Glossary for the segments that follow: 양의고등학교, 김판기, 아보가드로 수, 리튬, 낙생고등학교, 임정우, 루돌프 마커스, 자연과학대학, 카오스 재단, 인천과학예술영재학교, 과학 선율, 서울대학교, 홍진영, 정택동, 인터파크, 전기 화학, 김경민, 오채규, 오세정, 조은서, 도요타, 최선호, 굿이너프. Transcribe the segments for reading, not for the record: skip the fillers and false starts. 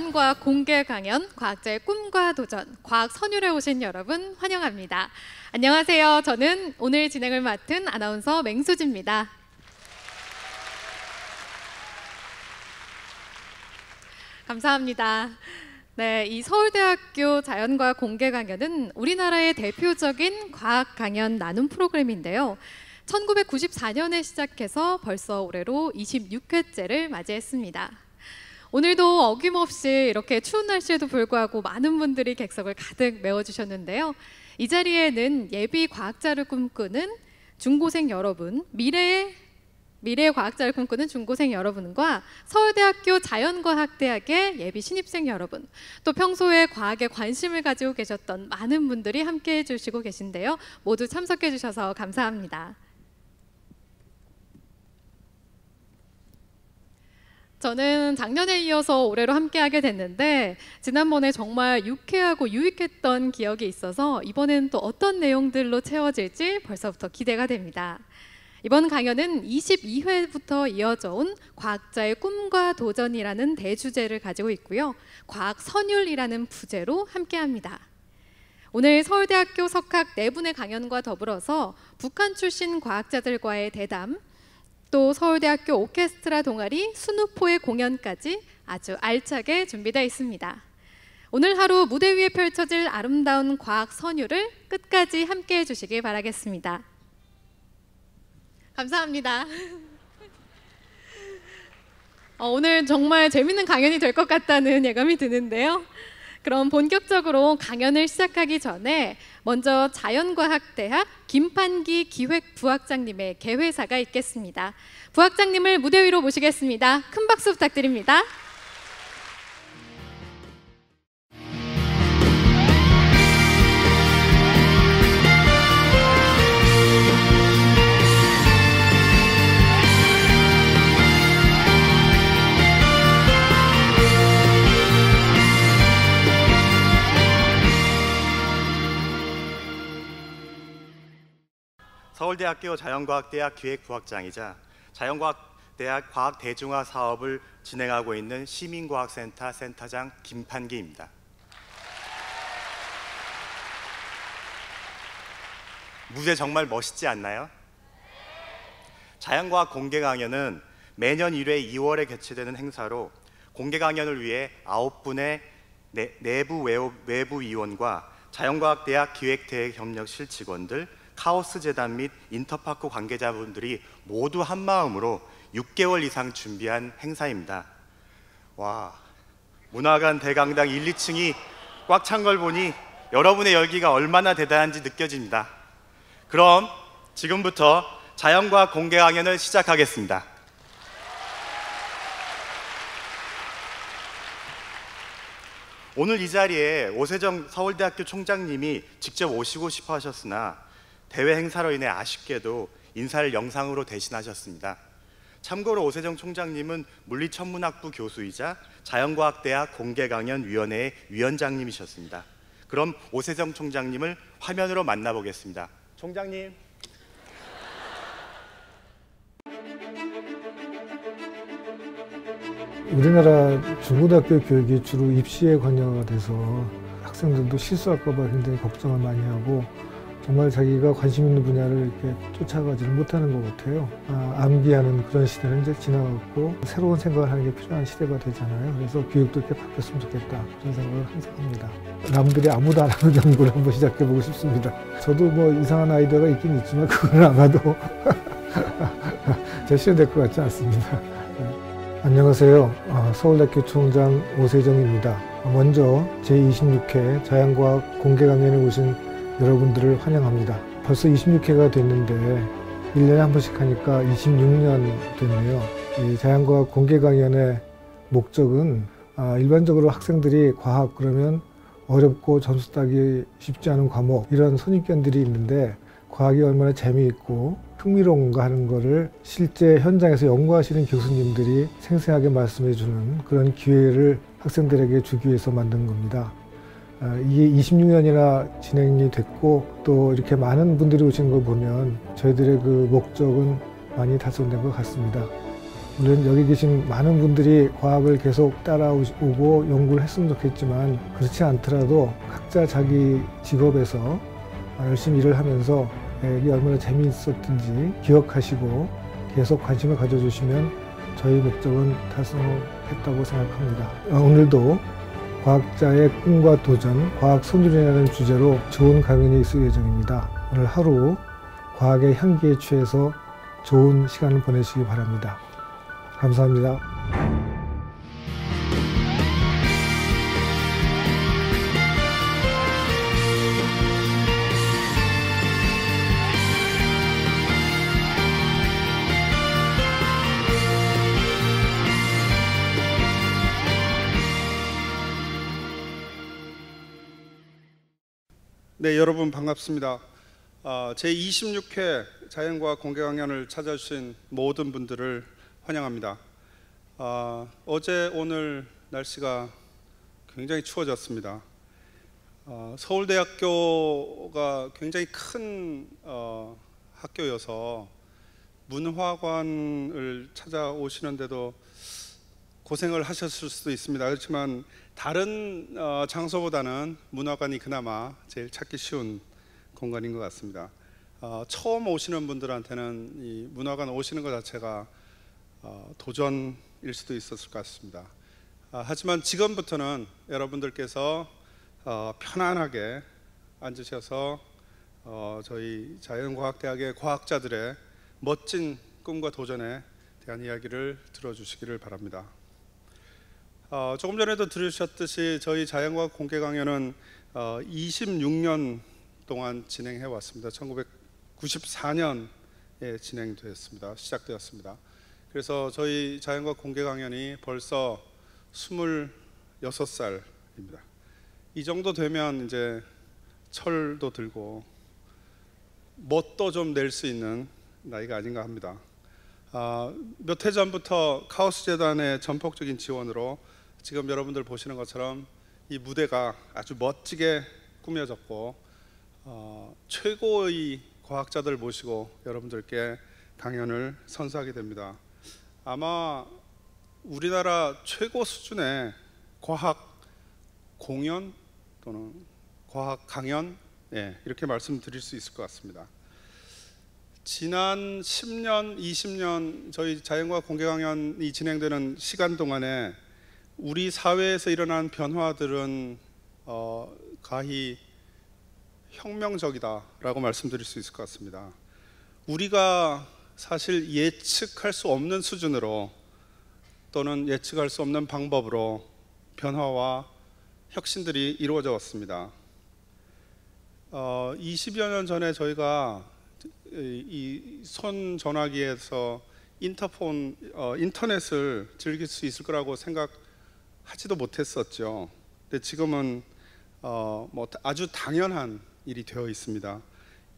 자연과학 공개 강연, 과학자의 꿈과 도전, 과학 선율에 오신 여러분 환영합니다. 안녕하세요. 저는 오늘 진행을 맡은 아나운서 맹수지입니다. 감사합니다. 네, 이 서울대학교 자연과학 공개 강연은 우리나라의 대표적인 과학 강연 나눔 프로그램인데요. 1994년에 시작해서 벌써 올해로 26회째를 맞이했습니다. 오늘도 어김없이 이렇게 추운 날씨에도 불구하고 많은 분들이 객석을 가득 메워주셨는데요. 이 자리에는 예비 과학자를 꿈꾸는 중고생 여러분, 미래의 과학자를 꿈꾸는 중고생 여러분과 서울대학교 자연과학대학의 예비 신입생 여러분, 또 평소에 과학에 관심을 가지고 계셨던 많은 분들이 함께해 주시고 계신데요. 모두 참석해 주셔서 감사합니다. 저는 작년에 이어서 올해로 함께하게 됐는데 지난번에 정말 유쾌하고 유익했던 기억이 있어서 이번에는 또 어떤 내용들로 채워질지 벌써부터 기대가 됩니다. 이번 강연은 22회부터 이어져 온 과학자의 꿈과 도전이라는 대주제를 가지고 있고요. 과학 선율이라는 부제로 함께합니다. 오늘 서울대학교 석학 4분의 강연과 더불어서 북한 출신 과학자들과의 대담, 또 서울대학교 오케스트라 동아리 수누포의 공연까지 아주 알차게 준비되어 있습니다. 오늘 하루 무대 위에 펼쳐질 아름다운 과학 선율을 끝까지 함께해 주시길 바라겠습니다. 감사합니다. 오늘 정말 재밌는 강연이 될 것 같다는 예감이 드는데요. 그럼 본격적으로 강연을 시작하기 전에 먼저 자연과학대학 김판기 기획부학장님의 개회사가 있겠습니다. 부학장님을 무대 위로 모시겠습니다. 큰 박수 부탁드립니다. 서울대학교 자연과학대학 기획부학장이자 자연과학대학 과학대중화 사업을 진행하고 있는 시민과학센터 센터장 김판기입니다. 무대 정말 멋있지 않나요? 자연과학 공개 강연은 매년 1회 2월에 개최되는 행사로 공개 강연을 위해 9분의 내부 외부 위원과 자연과학대학 기획대회 협력실 직원들, 카오스 재단 및 인터파크 관계자분들이 모두 한마음으로 6개월 이상 준비한 행사입니다. 와, 문화관 대강당 1, 2층이 꽉 찬 걸 보니 여러분의 열기가 얼마나 대단한지 느껴집니다. 그럼 지금부터 자연과학 공개 강연을 시작하겠습니다. 오늘 이 자리에 오세정 서울대학교 총장님이 직접 오시고 싶어 하셨으나 대외 행사로 인해 아쉽게도 인사를 영상으로 대신하셨습니다. 참고로 오세정 총장님은 물리천문학부 교수이자 자연과학대학 공개강연위원회의 위원장님이셨습니다. 그럼 오세정 총장님을 화면으로 만나보겠습니다. 총장님. 우리나라 중고등학교 교육이 주로 입시에 관여가 돼서 학생들도 실수할까 봐 굉장히 걱정을 많이 하고 정말 자기가 관심 있는 분야를 이렇게 쫓아가지를 못하는 것 같아요. 암기하는 그런 시대는 이제 지나갔고 새로운 생각을 하는 게 필요한 시대가 되잖아요. 그래서 교육도 이렇게 바뀌었으면 좋겠다 그런 생각을 항상 합니다. 남들이 아무도 안 하는 연구를 한번 시작해보고 싶습니다. 저도 뭐 이상한 아이디어가 있긴 있지만 그건 아마도 제시될 것 같지 않습니다. 안녕하세요. 서울대학교 총장 오세정입니다. 먼저 제26회 자연과학 공개 강연에 오신 여러분들을 환영합니다. 벌써 26회가 됐는데 1년에 한 번씩 하니까 26년 됐네요. 이 자연과학 공개 강연의 목적은 일반적으로 학생들이 과학 그러면 어렵고 점수 따기 쉽지 않은 과목 이런 선입견들이 있는데 과학이 얼마나 재미있고 흥미로운가 하는 거를 실제 현장에서 연구하시는 교수님들이 생생하게 말씀해 주는 그런 기회를 학생들에게 주기 위해서 만든 겁니다. 이게 26년이나 진행이 됐고 또 이렇게 많은 분들이 오신 걸 보면 저희들의 그 목적은 많이 달성된 것 같습니다. 물론 여기 계신 많은 분들이 과학을 계속 따라오고 연구를 했으면 좋겠지만 그렇지 않더라도 각자 자기 직업에서 열심히 일을 하면서 이게 얼마나 재미있었든지 기억하시고 계속 관심을 가져주시면 저희 목적은 달성했다고 생각합니다. 오늘도 과학자의 꿈과 도전, 과학 선두전이라는 주제로 좋은 강연이 있을 예정입니다. 오늘 하루 과학의 향기에 취해서 좋은 시간을 보내시기 바랍니다. 감사합니다. 네, 여러분 반갑습니다. 제26회 자연과학 공개 강연을 찾아주신 모든 분들을 환영합니다. 어제 오늘 날씨가 굉장히 추워졌습니다. 서울대학교가 굉장히 큰 학교여서 문화관을 찾아오시는데도 고생을 하셨을 수도 있습니다. 그렇지만 다른 장소보다는 문화관이 그나마 제일 찾기 쉬운 공간인 것 같습니다. 처음 오시는 분들한테는 이 문화관 오시는 것 자체가 도전일 수도 있었을 것 같습니다. 하지만 지금부터는 여러분들께서 편안하게 앉으셔서 저희 자연과학대학의 과학자들의 멋진 꿈과 도전에 대한 이야기를 들어주시기를 바랍니다. 조금 전에도 들으셨듯이 저희 자연과학 공개 강연은 26년 동안 진행해 왔습니다. 1994년에 진행되었습니다. 시작되었습니다. 그래서 저희 자연과학 공개 강연이 벌써 26살입니다. 이 정도 되면 이제 철도 들고 멋도 좀 낼 수 있는 나이가 아닌가 합니다. 몇 해 전부터 카오스 재단의 전폭적인 지원으로 지금 여러분들 보시는 것처럼 이 무대가 아주 멋지게 꾸며졌고 최고의 과학자들 모시고 여러분들께 강연을 선사하게 됩니다. 아마 우리나라 최고 수준의 과학 공연 또는 과학 강연, 이렇게 말씀드릴 수 있을 것 같습니다. 지난 10년, 20년 저희 자연과학 공개 강연이 진행되는 시간 동안에 우리 사회에서 일어난 변화들은 가히 혁명적이다라고 말씀드릴 수 있을 것 같습니다. 우리가 사실 예측할 수 없는 수준으로 또는 예측할 수 없는 방법으로 변화와 혁신들이 이루어져 왔습니다. 20여 년 전에 저희가 이 손 전화기에서 인터넷을 즐길 수 있을 거라고 생각하지도 못했었죠. 근데 지금은 아주 당연한 일이 되어 있습니다.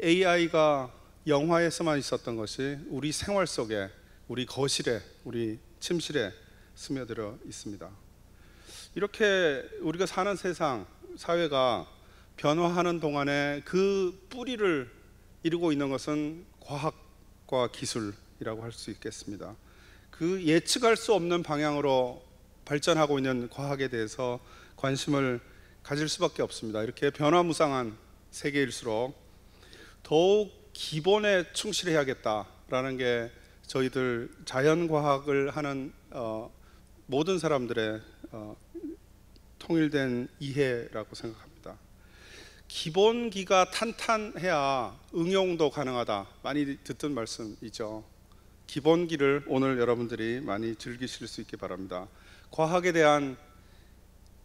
AI가 영화에서만 있었던 것이 우리 생활 속에, 우리 거실에, 우리 침실에 스며들어 있습니다. 이렇게 우리가 사는 세상, 사회가 변화하는 동안에 그 뿌리를 이루고 있는 것은 과학과 기술이라고 할 수 있겠습니다. 그 예측할 수 없는 방향으로 발전하고 있는 과학에 대해서 관심을 가질 수밖에 없습니다. 이렇게 변화무쌍한 세계일수록 더욱 기본에 충실해야겠다라는 게 저희들 자연과학을 하는 모든 사람들의 통일된 이해라고 생각합니다. 기본기가 탄탄해야 응용도 가능하다, 많이 듣던 말씀이죠. 기본기를 오늘 여러분들이 많이 즐기실 수 있기 바랍니다. 과학에 대한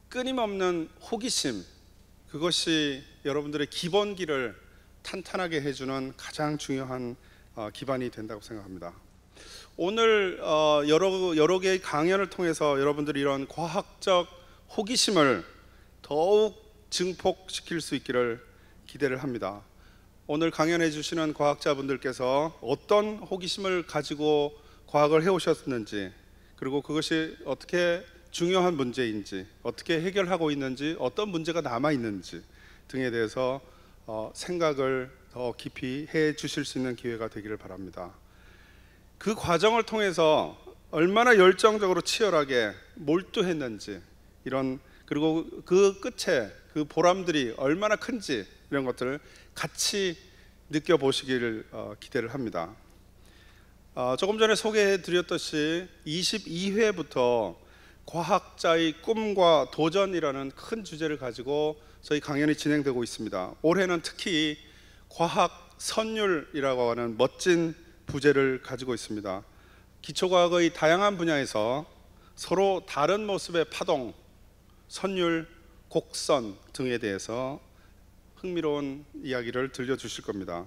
끊임없는 호기심, 그것이 여러분들의 기본기를 탄탄하게 해주는 가장 중요한 기반이 된다고 생각합니다. 오늘 여러 개의 강연을 통해서 여러분들이 이런 과학적 호기심을 더욱 증폭시킬 수 있기를 기대를 합니다. 오늘 강연해 주시는 과학자분들께서 어떤 호기심을 가지고 과학을 해오셨는지, 그리고 그것이 어떻게 중요한 문제인지, 어떻게 해결하고 있는지, 어떤 문제가 남아있는지 등에 대해서 생각을 더 깊이 해 주실 수 있는 기회가 되기를 바랍니다. 그 과정을 통해서 얼마나 열정적으로 치열하게 몰두했는지, 이런, 그리고 그 끝에 그 보람들이 얼마나 큰지, 이런 것들을 같이 느껴보시기를 기대를 합니다. 조금 전에 소개해드렸듯이 22회부터 과학자의 꿈과 도전이라는 큰 주제를 가지고 저희 강연이 진행되고 있습니다. 올해는 특히 과학 선율이라고 하는 멋진 부제를 가지고 있습니다. 기초과학의 다양한 분야에서 서로 다른 모습의 파동, 선율, 곡선 등에 대해서 흥미로운 이야기를 들려주실 겁니다.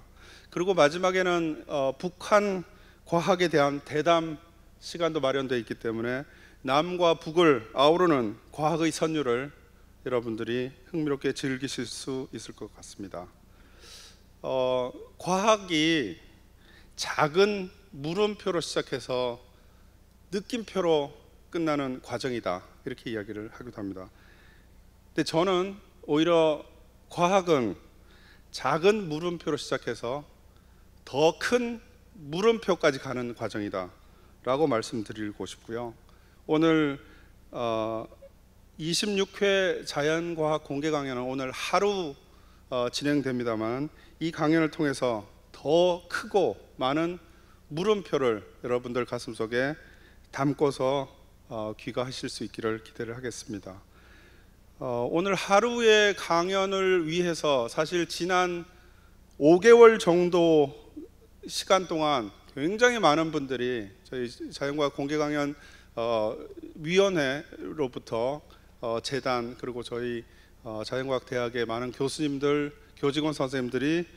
그리고 마지막에는 북한 과학에 대한 대담 시간도 마련되어 있기 때문에 남과 북을 아우르는 과학의 선율을 여러분들이 흥미롭게 즐기실 수 있을 것 같습니다. 과학이 작은 물음표로 시작해서 느낌표로 끝나는 과정이다, 이렇게 이야기를 하기도 합니다. 근데 저는 오히려 과학은 작은 물음표로 시작해서 더 큰 물음표까지 가는 과정이다 라고 말씀드리고 싶고요. 오늘 26회 자연과학 공개 강연은 오늘 하루 진행됩니다만, 이 강연을 통해서 더 크고 많은 물음표를 여러분들 가슴속에 담고서 귀가하실 수 있기를 기대를 하겠습니다. 오늘 하루의 강연을 위해서 사실 지난 5개월 정도 시간 동안 굉장히 많은 분들이 저희 자연과학 공개 강연 위원회로부터 재단, 그리고 저희 자연과학 대학의 많은 교수님들, 교직원 선생님들이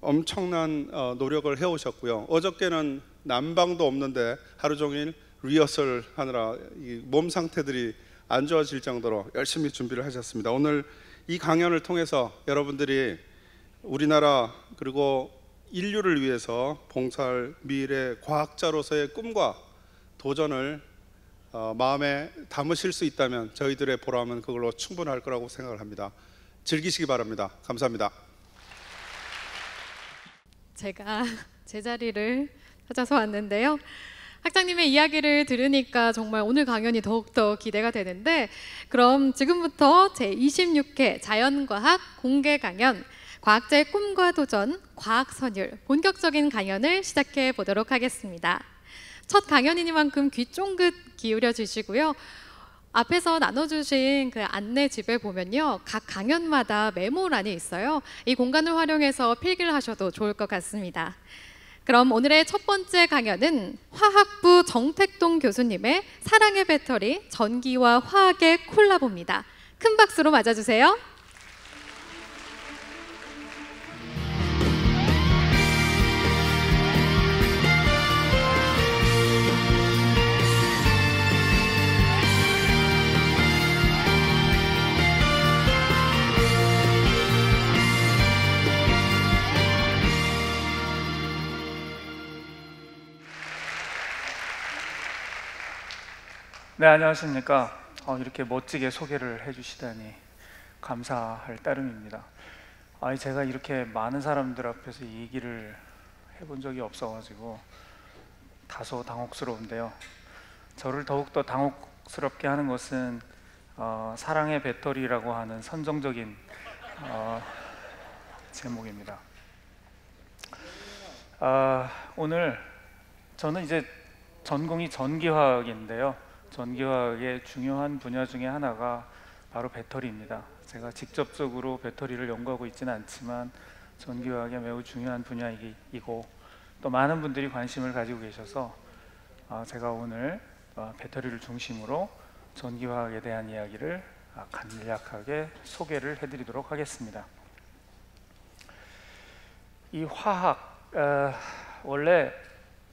엄청난 노력을 해오셨고요. 어저께는 난방도 없는데 하루 종일 리허설 하느라 이 몸 상태들이 안 좋아질 정도로 열심히 준비를 하셨습니다. 오늘 이 강연을 통해서 여러분들이 우리나라 그리고 인류를 위해서 봉사할 미래 과학자로서의 꿈과 도전을 마음에 담으실 수 있다면 저희들의 보람은 그걸로 충분할 거라고 생각을 합니다. 즐기시기 바랍니다. 감사합니다. 제가 제자리를 찾아서 왔는데요. 학장님의 이야기를 들으니까 정말 오늘 강연이 더욱더 기대가 되는데, 그럼 지금부터 제26회 자연과학 공개 강연, 과학자의 꿈과 도전, 과학선율, 본격적인 강연을 시작해 보도록 하겠습니다. 첫 강연이니만큼 귀 쫑긋 기울여 주시고요. 앞에서 나눠주신 그 안내집에 보면요, 각 강연마다 메모란이 있어요. 이 공간을 활용해서 필기를 하셔도 좋을 것 같습니다. 그럼 오늘의 첫 번째 강연은 화학부 정택동 교수님의 사랑의 배터리, 전기와 화학의 콜라보입니다. 큰 박수로 맞아주세요. 네, 안녕하십니까. 이렇게 멋지게 소개를 해주시다니 감사할 따름입니다. 제가 이렇게 많은 사람들 앞에서 얘기를 해본 적이 없어가지고 다소 당혹스러운데요. 저를 더욱더 당혹스럽게 하는 것은 사랑의 배터리라고 하는 선정적인 제목입니다. 오늘 저는 이제 전공이 전기화학인데요. 전기화학의 중요한 분야 중에 하나가 바로 배터리입니다. 제가 직접적으로 배터리를 연구하고 있지는 않지만 전기화학의 매우 중요한 분야이고 또 많은 분들이 관심을 가지고 계셔서 제가 오늘 배터리를 중심으로 전기화학에 대한 이야기를 간략하게 소개를 해드리도록 하겠습니다. 이 화학, 원래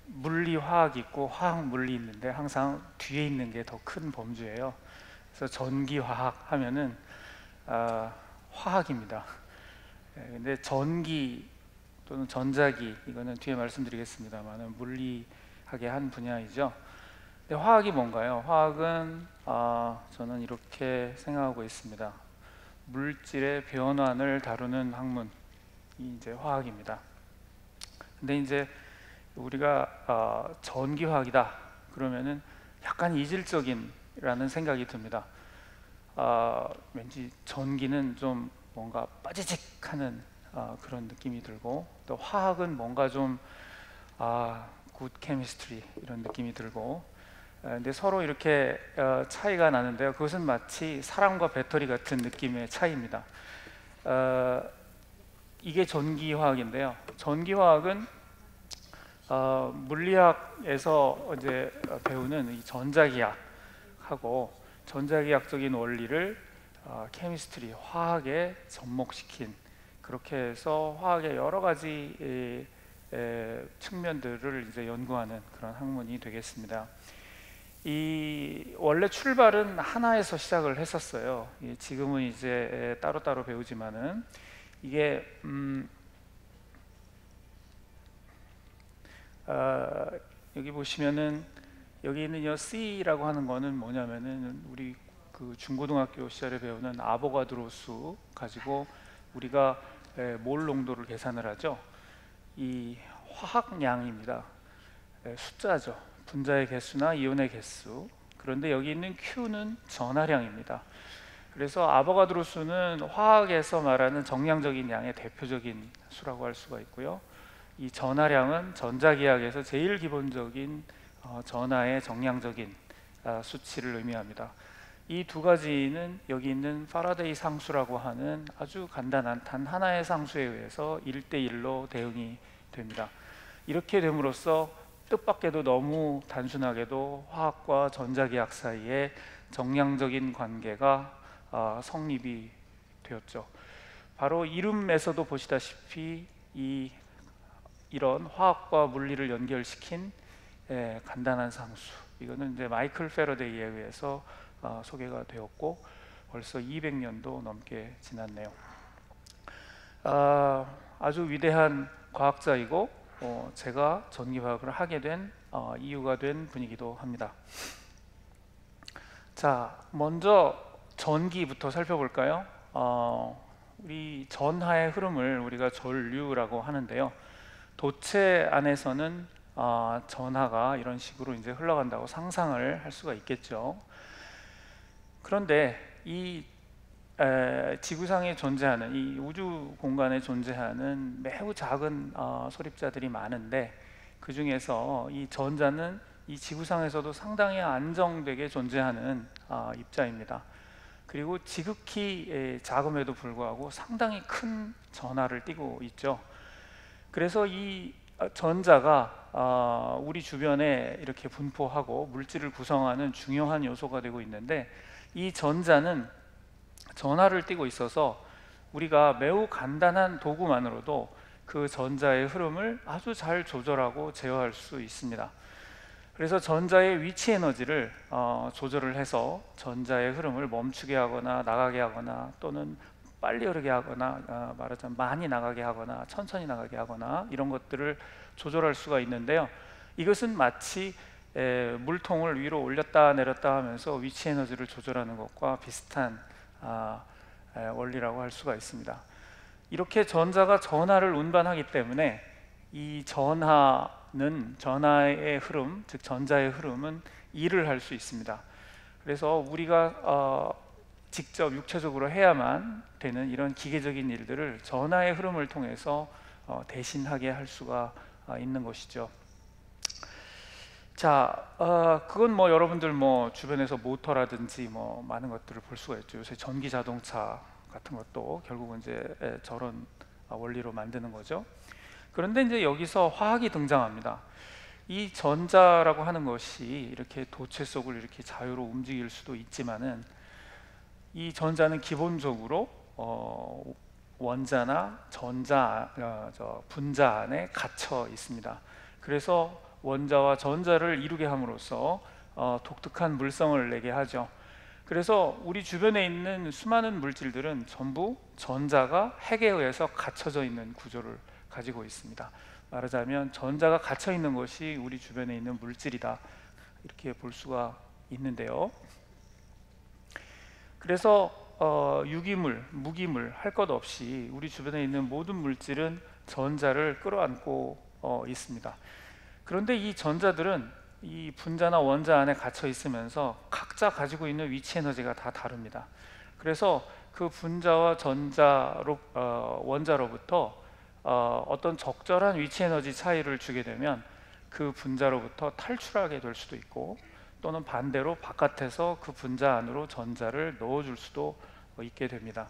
물리화학이 있고 화학물리 있는데 항상 뒤에 있는 게 더 큰 범주예요. 그래서 전기화학 하면은 화학입니다. 근데 전기 또는 전자기, 이거는 뒤에 말씀드리겠습니다만은 물리학의 한 분야이죠. 근데 화학이 뭔가요? 화학은 저는 이렇게 생각하고 있습니다. 물질의 변환을 다루는 학문이 이제 화학입니다. 근데 이제 우리가 전기화학이다 그러면은 약간 이질적인라는 생각이 듭니다. 왠지 전기는 좀 뭔가 빠지직하는 그런 느낌이 들고, 또 화학은 뭔가 좀 굿 케미스트리 이런 느낌이 들고, 근데 서로 이렇게 차이가 나는데요. 그것은 마치 사람과 배터리 같은 느낌의 차이입니다. 이게 전기화학인데요. 전기화학은 물리학에서 이제 배우는 이 전자기학하고 전자기학적인 원리를 케미스트리, 화학에 접목시킨, 그렇게 해서 화학의 여러 가지 측면들을 이제 연구하는 그런 학문이 되겠습니다. 이 원래 출발은 하나에서 시작을 했었어요. 지금은 이제 따로따로 배우지만은 이게 여기 보시면은 여기 있는 이 C라고 하는 거는 뭐냐면은 우리 그 중고등학교 시절에 배우는 아보가드로 수 가지고 우리가 몰 농도를 계산을 하죠. 이 화학량입니다. 숫자죠. 분자의 개수나 이온의 개수. 그런데 여기 있는 Q는 전하량입니다. 그래서 아보가드로 수는 화학에서 말하는 정량적인 양의 대표적인 수라고 할 수가 있고요. 이 전하량은 전자기학에서 제일 기본적인 전하의 정량적인 수치를 의미합니다. 이 두 가지는 여기 있는 파라데이 상수라고 하는 아주 간단한 단 하나의 상수에 의해서 1:1로 대응이 됩니다. 이렇게 됨으로써 뜻밖에도 너무 단순하게도 화학과 전자기학 사이에 정량적인 관계가 성립이 되었죠. 바로 이름에서도 보시다시피 이런 화학과 물리를 연결시킨 간단한 상수, 이거는 이제 마이클 패러데이에 의해서 소개가 되었고 벌써 200년도 넘게 지났네요. 아주 위대한 과학자이고 제가 전기화학을 하게 된 이유가 된 분이기도 합니다. 자, 먼저 전기부터 살펴볼까요? 우리 전하의 흐름을 우리가 전류라고 하는데요. 도체 안에서는 전하가 이런 식으로 이제 흘러간다고 상상을 할 수가 있겠죠. 그런데 이 지구상에 존재하는 이 우주 공간에 존재하는 매우 작은 소립자들이 많은데, 그 중에서 이 전자는 이 지구상에서도 상당히 안정되게 존재하는 입자입니다. 그리고 지극히 작음에도 불구하고 상당히 큰 전하를 띠고 있죠. 그래서 이 전자가 우리 주변에 이렇게 분포하고 물질을 구성하는 중요한 요소가 되고 있는데, 이 전자는 전하를 띠고 있어서 우리가 매우 간단한 도구만으로도 그 전자의 흐름을 아주 잘 조절하고 제어할 수 있습니다. 그래서 전자의 위치 에너지를 조절을 해서 전자의 흐름을 멈추게 하거나 나가게 하거나, 또는 빨리 흐르게 하거나, 말하자면 많이 나가게 하거나 천천히 나가게 하거나, 이런 것들을 조절할 수가 있는데요. 이것은 마치 물통을 위로 올렸다 내렸다 하면서 위치 에너지를 조절하는 것과 비슷한 원리라고 할 수가 있습니다. 이렇게 전자가 전하를 운반하기 때문에 이 전하는, 전하의 흐름, 즉 전자의 흐름은 일을 할 수 있습니다. 그래서 우리가 직접 육체적으로 해야만 되는 이런 기계적인 일들을 전하의 흐름을 통해서 대신하게 할 수가 있는 것이죠. 자, 그건 뭐 여러분들 뭐 주변에서 모터라든지 뭐 많은 것들을 볼 수가 있죠. 요새 전기 자동차 같은 것도 결국은 이제 저런 원리로 만드는 거죠. 그런데 이제 여기서 화학이 등장합니다. 이 전자라고 하는 것이 이렇게 도체 속을 이렇게 자유로 움직일 수도 있지만은, 이 전자는 기본적으로 원자나 전자, 분자 안에 갇혀 있습니다. 그래서 원자와 전자를 이루게 함으로써 독특한 물성을 내게 하죠. 그래서 우리 주변에 있는 수많은 물질들은 전부 전자가 핵에 의해서 갇혀져 있는 구조를 가지고 있습니다. 말하자면 전자가 갇혀 있는 것이 우리 주변에 있는 물질이다, 이렇게 볼 수가 있는데요. 그래서 유기물, 무기물 할 것 없이 우리 주변에 있는 모든 물질은 전자를 끌어안고 있습니다. 그런데 이 전자들은 이 분자나 원자 안에 갇혀 있으면서 각자 가지고 있는 위치 에너지가 다 다릅니다. 그래서 그 분자와 전자로 원자로부터 어떤 적절한 위치 에너지 차이를 주게 되면 그 분자로부터 탈출하게 될 수도 있고, 또는 반대로 바깥에서 그 분자 안으로 전자를 넣어줄 수도 있게 됩니다.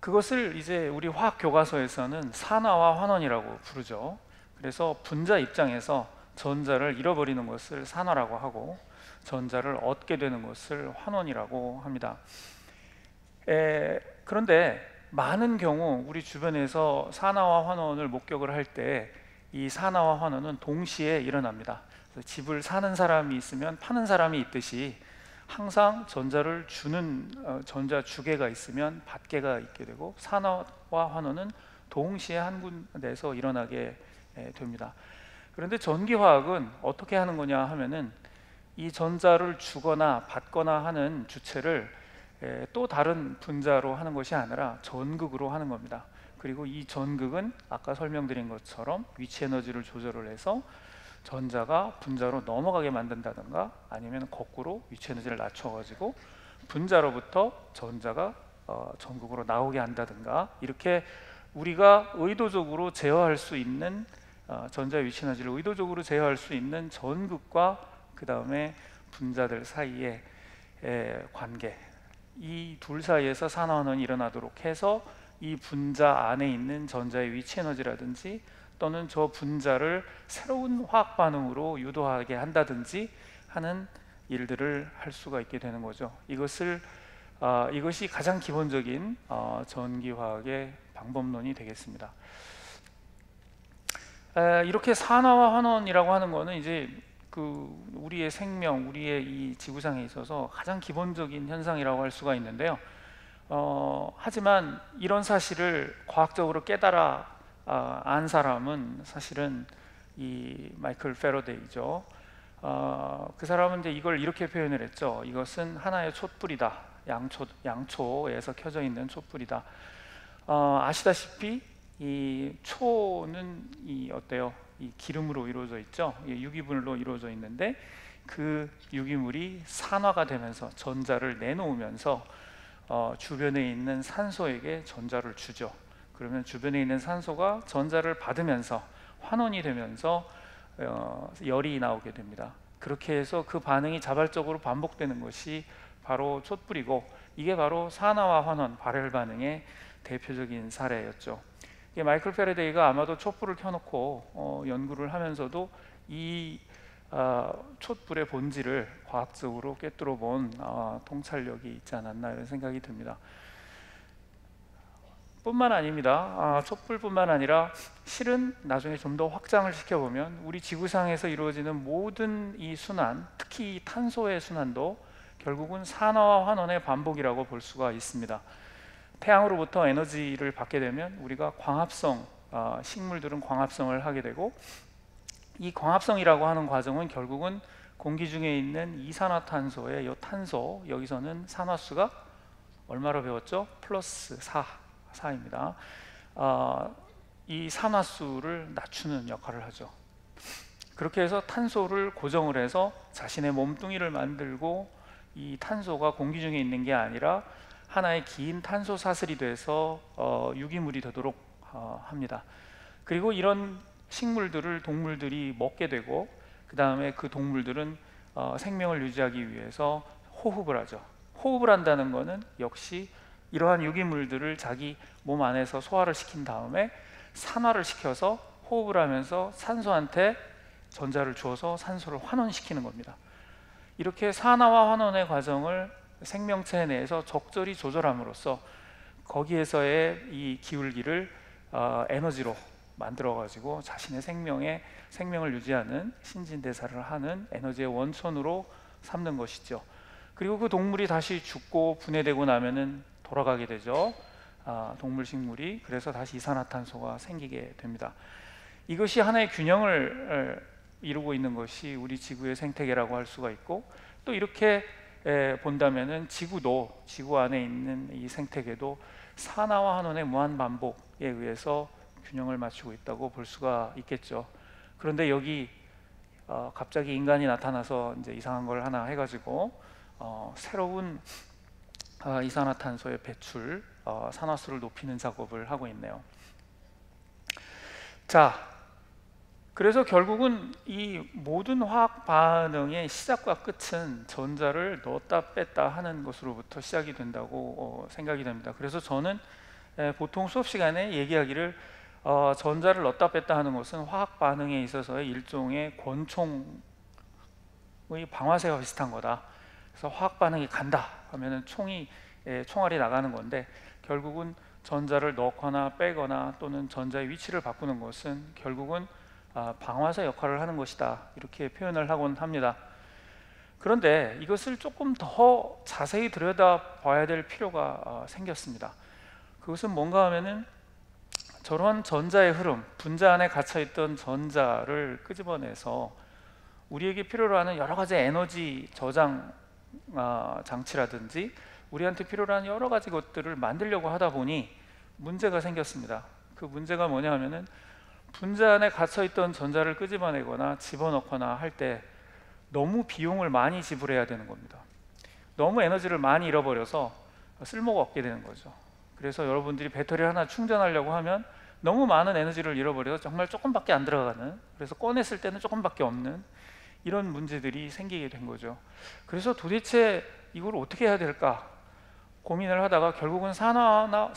그것을 이제 우리 화학 교과서에서는 산화와 환원이라고 부르죠. 그래서 분자 입장에서 전자를 잃어버리는 것을 산화라고 하고, 전자를 얻게 되는 것을 환원이라고 합니다. 그런데 많은 경우 우리 주변에서 산화와 환원을 목격을 할 때 이 산화와 환원은 동시에 일어납니다. 그래서 집을 사는 사람이 있으면 파는 사람이 있듯이 항상 전자를 주는 전자 주계가 있으면 받계가 있게 되고, 산화와 환원은 동시에 한 군데에서 일어나게 됩니다. 그런데 전기화학은 어떻게 하는 거냐 하면은 이 전자를 주거나 받거나 하는 주체를 또 다른 분자로 하는 것이 아니라 전극으로 하는 겁니다. 그리고 이 전극은 아까 설명드린 것처럼 위치 에너지를 조절을 해서 전자가 분자로 넘어가게 만든다든가, 아니면 거꾸로 위치 에너지를 낮춰가지고 분자로부터 전자가 전극으로 나오게 한다든가, 이렇게 우리가 의도적으로 제어할 수 있는 전자 위치 에너지를 의도적으로 제어할 수 있는 전극과 그 다음에 분자들 사이의 관계, 이 둘 사이에서 산화환원이 일어나도록 해서 이 분자 안에 있는 전자의 위치 에너지라든지, 또는 저 분자를 새로운 화학 반응으로 유도하게 한다든지 하는 일들을 할 수가 있게 되는 거죠. 이것이 가장 기본적인 전기화학의 방법론이 되겠습니다. 이렇게 산화와 환원이라고 하는 거는 이제 우리의 생명, 우리의 이 지구상에 있어서 가장 기본적인 현상이라고 할 수가 있는데요. 하지만 이런 사실을 과학적으로 깨달아 안 사람은 사실은 이 마이클 패러데이죠. 그 사람은 이제 이걸 이렇게 표현을 했죠. 이것은 하나의 촛불이다. 양초에서 켜져 있는 촛불이다. 아시다시피 이 초는 이 어때요? 이 기름으로 이루어져 있죠. 유기물로 이루어져 있는데 그 유기물이 산화가 되면서 전자를 내놓으면서 주변에 있는 산소에게 전자를 주죠. 그러면 주변에 있는 산소가 전자를 받으면서 환원이 되면서 열이 나오게 됩니다. 그렇게 해서 그 반응이 자발적으로 반복되는 것이 바로 촛불이고, 이게 바로 산화와 환원, 발열 반응의 대표적인 사례였죠. 마이클 패러데이가 아마도 촛불을 켜놓고 연구를 하면서도 이 촛불의 본질을 과학적으로 꿰뚫어 본 통찰력이 있지 않았나, 이런 생각이 듭니다. 뿐만 아닙니다. 촛불뿐만 아니라 실은 나중에 좀 더 확장을 시켜보면 우리 지구상에서 이루어지는 모든 이 순환, 특히 이 탄소의 순환도 결국은 산화와 환원의 반복이라고 볼 수가 있습니다. 태양으로부터 에너지를 받게 되면 우리가 광합성, 식물들은 광합성을 하게 되고, 이 광합성이라고 하는 과정은 결국은 공기 중에 있는 이산화탄소의 이 탄소, 여기서는 산화수가 얼마로 배웠죠? 플러스 4입니다. 이 산화수를 낮추는 역할을 하죠. 그렇게 해서 탄소를 고정을 해서 자신의 몸뚱이를 만들고, 이 탄소가 공기 중에 있는 게 아니라 하나의 긴 탄소 사슬이 돼서 유기물이 되도록 합니다. 그리고 이런 식물들을 동물들이 먹게 되고, 그 다음에 그 동물들은 생명을 유지하기 위해서 호흡을 하죠. 호흡을 한다는 것은 역시 이러한 유기물들을 자기 몸 안에서 소화를 시킨 다음에 산화를 시켜서 호흡을 하면서 산소한테 전자를 주어서 산소를 환원시키는 겁니다. 이렇게 산화와 환원의 과정을 생명체 내에서 적절히 조절함으로써 거기에서의 이 기울기를 에너지로 만들어가지고 자신의 생명을 유지하는 신진대사를 하는 에너지의 원천으로 삼는 것이죠. 그리고 그 동물이 다시 죽고 분해되고 나면은 돌아가게 되죠. 동물 식물이. 그래서 다시 이산화탄소가 생기게 됩니다. 이것이 하나의 균형을 이루고 있는 것이 우리 지구의 생태계라고 할 수가 있고, 또 이렇게 본다면은 지구 안에 있는 이 생태계도 산화와 환원의 무한 반복에 의해서 균형을 맞추고 있다고 볼 수가 있겠죠. 그런데 여기 갑자기 인간이 나타나서 이제 이상한 걸 하나 해가지고 새로운 이산화탄소의 배출, 산화수를 높이는 작업을 하고 있네요. 자, 그래서 결국은 이 모든 화학 반응의 시작과 끝은 전자를 넣었다 뺐다 하는 것으로부터 시작이 된다고 생각이 됩니다. 그래서 저는 보통 수업 시간에 얘기하기를 전자를 넣었다 뺐다 하는 것은 화학 반응에 있어서의 일종의 권총의 방아쇠와 비슷한 거다. 그래서 화학 반응이 간다 하면은 총알이 나가는 건데, 결국은 전자를 넣거나 빼거나 또는 전자의 위치를 바꾸는 것은 결국은 방아쇠 역할을 하는 것이다, 이렇게 표현을 하곤 합니다. 그런데 이것을 조금 더 자세히 들여다봐야 될 필요가 생겼습니다. 그것은 뭔가 하면은 저런 전자의 흐름, 분자 안에 갇혀있던 전자를 끄집어내서 우리에게 필요로 하는 여러 가지 에너지 저장 장치라든지 우리한테 필요로 하는 여러 가지 것들을 만들려고 하다 보니 문제가 생겼습니다. 그 문제가 뭐냐 하면은 분자 안에 갇혀있던 전자를 끄집어내거나 집어넣거나 할 때 너무 비용을 많이 지불해야 되는 겁니다. 너무 에너지를 많이 잃어버려서 쓸모가 없게 되는 거죠. 그래서 여러분들이 배터리를 하나 충전하려고 하면 너무 많은 에너지를 잃어버려서 정말 조금밖에 안 들어가는, 그래서 꺼냈을 때는 조금밖에 없는 이런 문제들이 생기게 된 거죠. 그래서 도대체 이걸 어떻게 해야 될까 고민을 하다가 결국은 산화와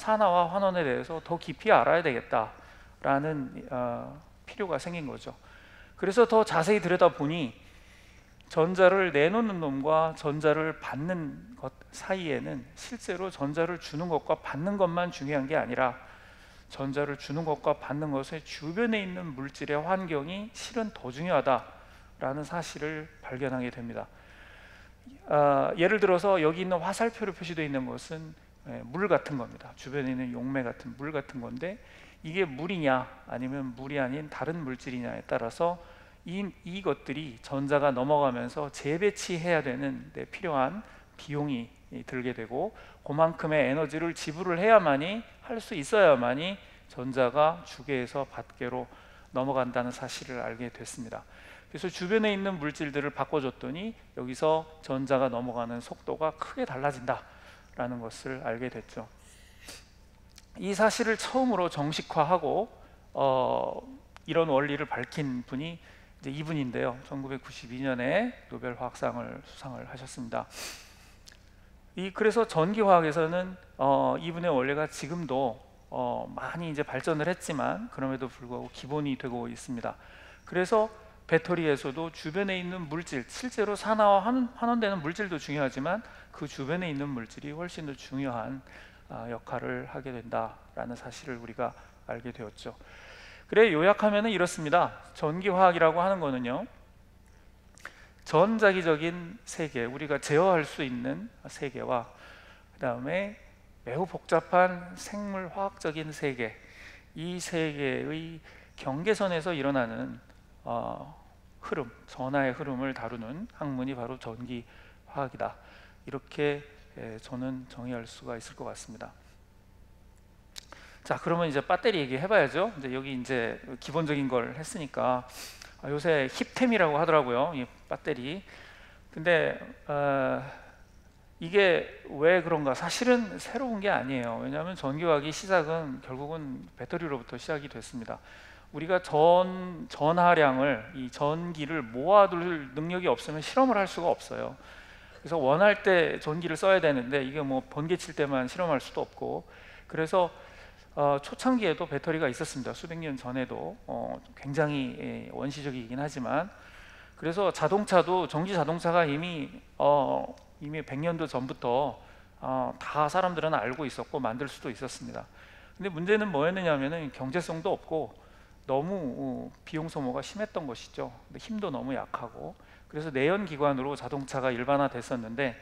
환원에 대해서 더 깊이 알아야 되겠다라는 필요가 생긴 거죠. 그래서 더 자세히 들여다보니 전자를 내놓는 놈과 전자를 받는 것 사이에는 실제로 전자를 주는 것과 받는 것만 중요한 게 아니라 전자를 주는 것과 받는 것의 주변에 있는 물질의 환경이 실은 더 중요하다라는 사실을 발견하게 됩니다. 예를 들어서 여기 있는 화살표로 표시되어 있는 것은 물 같은 겁니다. 주변에 있는 용매 같은 물 같은 건데, 이게 물이냐 아니면 물이 아닌 다른 물질이냐에 따라서 이것들이 전자가 넘어가면서 재배치해야 되는 데 필요한 비용이 들게 되고, 그만큼의 에너지를 지불을 해야만이 할 수 있어야만이 전자가 주계에서 받계로 넘어간다는 사실을 알게 됐습니다. 그래서 주변에 있는 물질들을 바꿔줬더니 여기서 전자가 넘어가는 속도가 크게 달라진다라는 것을 알게 됐죠. 이 사실을 처음으로 정식화하고 이런 원리를 밝힌 분이 이제 이분인데요. 1992년에 노벨 화학상을 수상을 하셨습니다. 그래서 전기화학에서는 이분의 원리가 지금도 많이 이제 발전을 했지만 그럼에도 불구하고 기본이 되고 있습니다. 그래서 배터리에서도 주변에 있는 물질, 실제로 산화와 환원되는 물질도 중요하지만 그 주변에 있는 물질이 훨씬 더 중요한 역할을 하게 된다라는 사실을 우리가 알게 되었죠. 그래 요약하면 이렇습니다. 전기화학이라고 하는 거는요, 전자기적인 세계, 우리가 제어할 수 있는 세계와 그 다음에 매우 복잡한 생물화학적인 세계, 이 세계의 경계선에서 일어나는 흐름, 전하의 흐름을 다루는 학문이 바로 전기화학이다, 이렇게 저는 정의할 수가 있을 것 같습니다. 자, 그러면 이제 배터리 얘기 해봐야죠. 이제 여기 이제 기본적인 걸 했으니까 요새 힙템이라고 하더라고요, 이 배터리. 근데 이게 왜 그런가? 사실은 새로운 게 아니에요. 왜냐하면 전기화학의 시작은 결국은 배터리로부터 시작이 됐습니다. 우리가 전하량을, 이 전기를 모아둘 능력이 없으면 실험을 할 수가 없어요. 그래서 원할 때 전기를 써야 되는데 이게 뭐 번개 칠 때만 실험할 수도 없고, 그래서 초창기에도 배터리가 있었습니다. 수백 년 전에도 굉장히 원시적이긴 하지만, 그래서 자동차도 전기 자동차가 이미 100년도 전부터 다 사람들은 알고 있었고 만들 수도 있었습니다. 근데 문제는 뭐였느냐면은 경제성도 없고 너무 비용 소모가 심했던 것이죠. 근데 힘도 너무 약하고, 그래서 내연기관으로 자동차가 일반화됐었는데,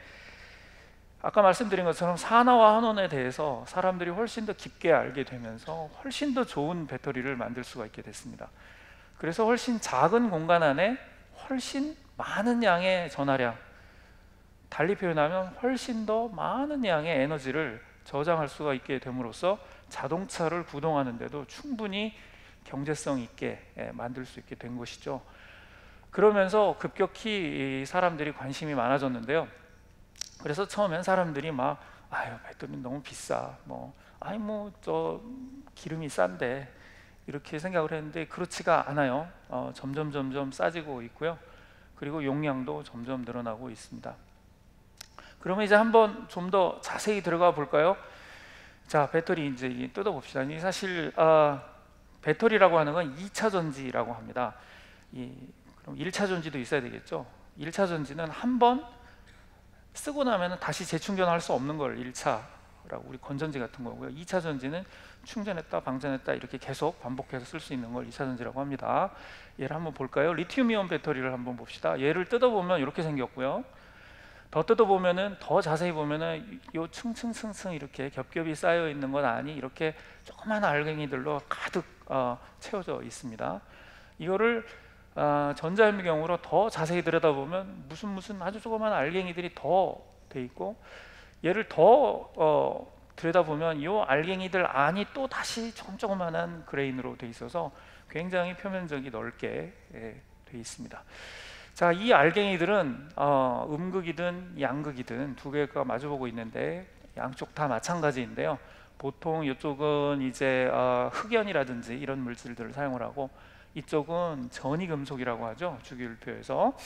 아까 말씀드린 것처럼 산화와 환원에 대해서 사람들이 훨씬 더 깊게 알게 되면서 훨씬 더 좋은 배터리를 만들 수가 있게 됐습니다. 그래서 훨씬 작은 공간 안에 훨씬 많은 양의 전하량, 달리 표현하면 훨씬 더 많은 양의 에너지를 저장할 수가 있게 됨으로써 자동차를 구동하는데도 충분히 경제성 있게 만들 수 있게 된 것이죠. 그러면서 급격히 사람들이 관심이 많아졌는데요. 그래서 처음엔 사람들이 막 아유, 배터리 너무 비싸, 뭐 아니 뭐 저 기름이 싼데 이렇게 생각을 했는데 그렇지가 않아요. 점점 싸지고 있고요. 그리고 용량도 점점 늘어나고 있습니다. 그러면 이제 한번 좀 더 자세히 들어가 볼까요? 자, 배터리 이제 뜯어봅시다. 사실 배터리라고 하는 건 2차 전지라고 합니다. 그럼 1차 전지도 있어야 되겠죠. 1차 전지는 한 번 쓰고 나면 다시 재충전할 수 없는 걸 1차라고, 우리 건전지 같은 거고요. 2차 전지는 충전했다 방전했다 이렇게 계속 반복해서 쓸 수 있는 걸 2차 전지라고 합니다. 얘를 한번 볼까요? 리튬이온 배터리를 한번 봅시다. 얘를 뜯어보면 이렇게 생겼고요. 더 뜯어보면은, 더 자세히 보면은 요 층층층층 이렇게 겹겹이 쌓여 있는 건 아니, 이렇게 조그만 알갱이들로 가득 채워져 있습니다. 이거를 전자의 경우로 더 자세히 들여다보면 무슨 아주 조그만 알갱이들이 더 돼 있고, 얘를 더 들여다보면 요 알갱이들 안이 또 다시 조그만한 그레인으로 돼 있어서 굉장히 표면적이 넓게 돼 있습니다. 자, 이 알갱이들은 음극이든 양극이든 두 개가 마주보고 있는데 양쪽 다 마찬가지인데요. 보통 이쪽은 이제 흑연이라든지 이런 물질들을 사용을 하고, 이쪽은 전이금속이라고 하죠. 주기율표에서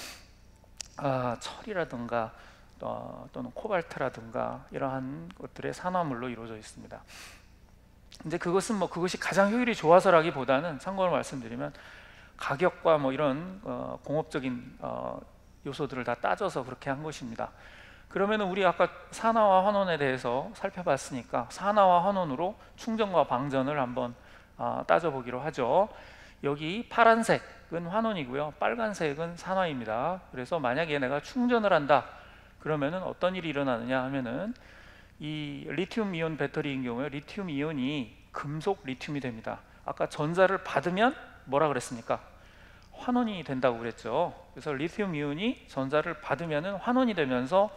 철이라든가 또는 코발트라든가 이러한 것들의 산화물로 이루어져 있습니다. 이제 그것은 뭐 그것이 가장 효율이 좋아서라기보다는, 참고로 말씀드리면 가격과 뭐 이런 공업적인 요소들을 다 따져서 그렇게 한 것입니다. 그러면은 우리 아까 산화와 환원에 대해서 살펴봤으니까 산화와 환원으로 충전과 방전을 한번 따져보기로 하죠. 여기 파란색은 환원이고요, 빨간색은 산화입니다. 그래서 만약에 내가 충전을 한다 그러면은 어떤 일이 일어나느냐 하면은, 이 리튬이온 배터리인 경우에 리튬이온이 금속 리튬이 됩니다. 아까 전자를 받으면 뭐라 그랬습니까? 환원이 된다고 그랬죠. 그래서 리튬 이온이 전자를 받으면 환원이 되면서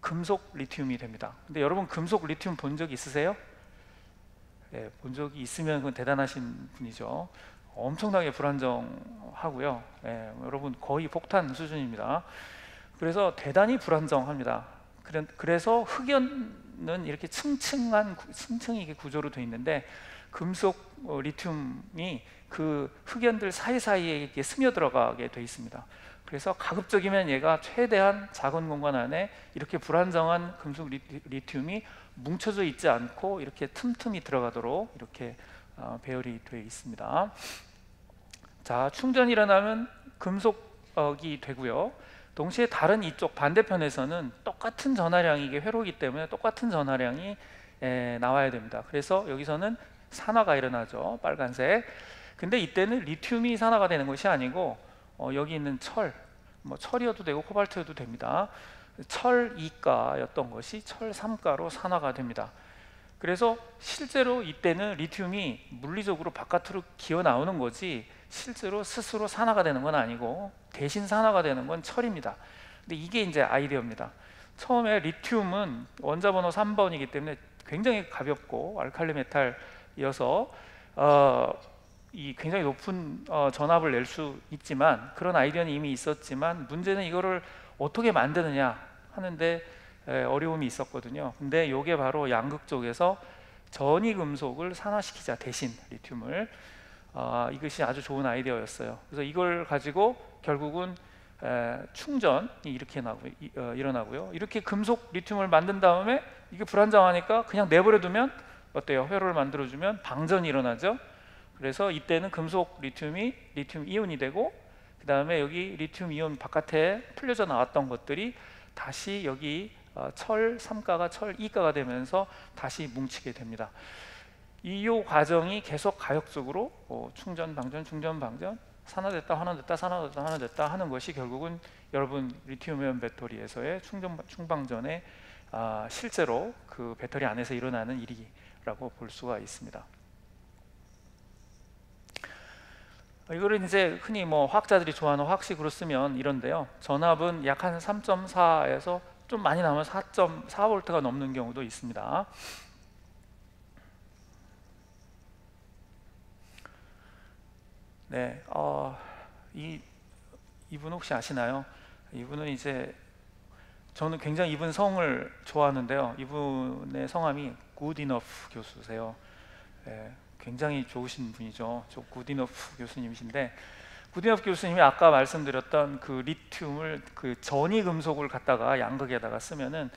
금속 리튬이 됩니다. 근데 여러분 금속 리튬 본 적 있으세요? 네, 본 적이 있으면 그건 대단하신 분이죠. 엄청나게 불안정하고요. 네, 여러분 거의 폭탄 수준입니다. 그래서 대단히 불안정합니다. 그래서 흑연은 이렇게 층층이 구조로 되어 있는데, 금속 리튬이 그 흑연들 사이사이에 이렇게 스며들어가게 돼 있습니다. 그래서 가급적이면 얘가 최대한 작은 공간 안에 이렇게 불안정한 금속 리튬이 뭉쳐져 있지 않고 이렇게 틈틈이 들어가도록 이렇게 배열이 돼 있습니다. 자, 충전이 일어나면 금속이 되고요. 동시에 다른 이쪽 반대편에서는 똑같은 전하량이, 이게 회로이기 때문에 똑같은 전하량이 나와야 됩니다. 그래서 여기서는 산화가 일어나죠, 빨간색. 근데 이때는 리튬이 산화가 되는 것이 아니고 여기 있는 철, 뭐 철이어도 되고 코발트여도 됩니다. 철 2가였던 것이 철 3가로 산화가 됩니다. 그래서 실제로 이때는 리튬이 물리적으로 바깥으로 기어 나오는 거지 실제로 스스로 산화가 되는 건 아니고, 대신 산화가 되는 건 철입니다. 근데 이게 이제 아이디어입니다. 처음에 리튬은 원자번호 3번이기 때문에 굉장히 가볍고 알칼리 메탈 이어서 이 굉장히 높은 전압을 낼 수 있지만, 그런 아이디어는 이미 있었지만 문제는 이거를 어떻게 만드느냐 하는데 어려움이 있었거든요. 근데 이게 바로 양극 쪽에서 전이 금속을 산화시키자, 대신 리튬을. 이것이 아주 좋은 아이디어였어요. 그래서 이걸 가지고 결국은 충전이 이렇게 일어나고요. 이렇게 금속 리튬을 만든 다음에 이게 불안정하니까 그냥 내버려 두면 어때요? 회로를 만들어주면 방전이 일어나죠. 그래서 이때는 금속 리튬이 리튬 이온이 되고, 그 다음에 여기 리튬 이온 바깥에 풀려져 나왔던 것들이 다시 여기 철 3가가 철 2가가 되면서 다시 뭉치게 됩니다. 이 과정이 계속 가역적으로 충전 방전 충전 방전, 산화됐다 환원됐다 산화됐다 환원됐다 하는 것이 결국은 여러분 리튬이온 배터리에서의 충전 충방전의 실제로 그 배터리 안에서 일어나는 일이 라고 볼 수가 있습니다. 이거를 이제 흔히 뭐 화학자들이 좋아하는 화학식으로 쓰면 이런데요. 전압은 약 한 3.4에서 좀 많이 나오면 4.4V가 넘는 경우도 있습니다. 네, 이분 혹시 아시나요? 이분은 이제 저는 굉장히 이분 성을 좋아하는데요. 이분의 성함이 굿이너프 교수세요. 네, 굉장히 좋으신 분이죠. 저 굿이너프 교수님이신데, 굿이너프 교수님이 아까 말씀드렸던 그 리튬을 그 전이 금속을 갖다가 양극에다가 쓰면은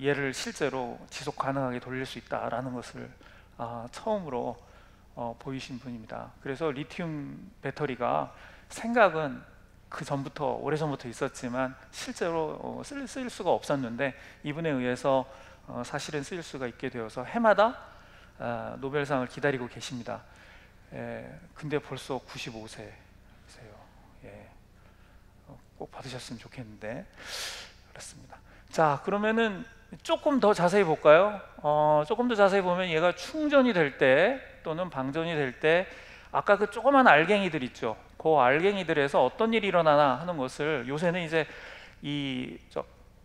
얘를 실제로 지속 가능하게 돌릴 수 있다라는 것을 처음으로 보이신 분입니다. 그래서 리튬 배터리가 생각은 그 전부터 오래전부터 있었지만 실제로 쓰일 수가 없었는데 이분에 의해서 사실은 쓰일 수가 있게 되어서 해마다 노벨상을 기다리고 계십니다. 근데 벌써 95세세요. 예. 꼭 받으셨으면 좋겠는데 그렇습니다. 자, 그러면은 조금 더 자세히 볼까요? 조금 더 자세히 보면 얘가 충전이 될 때 또는 방전이 될 때 아까 그 조그만 알갱이들 있죠. 그 알갱이들에서 어떤 일이 일어나나 하는 것을 요새는 이제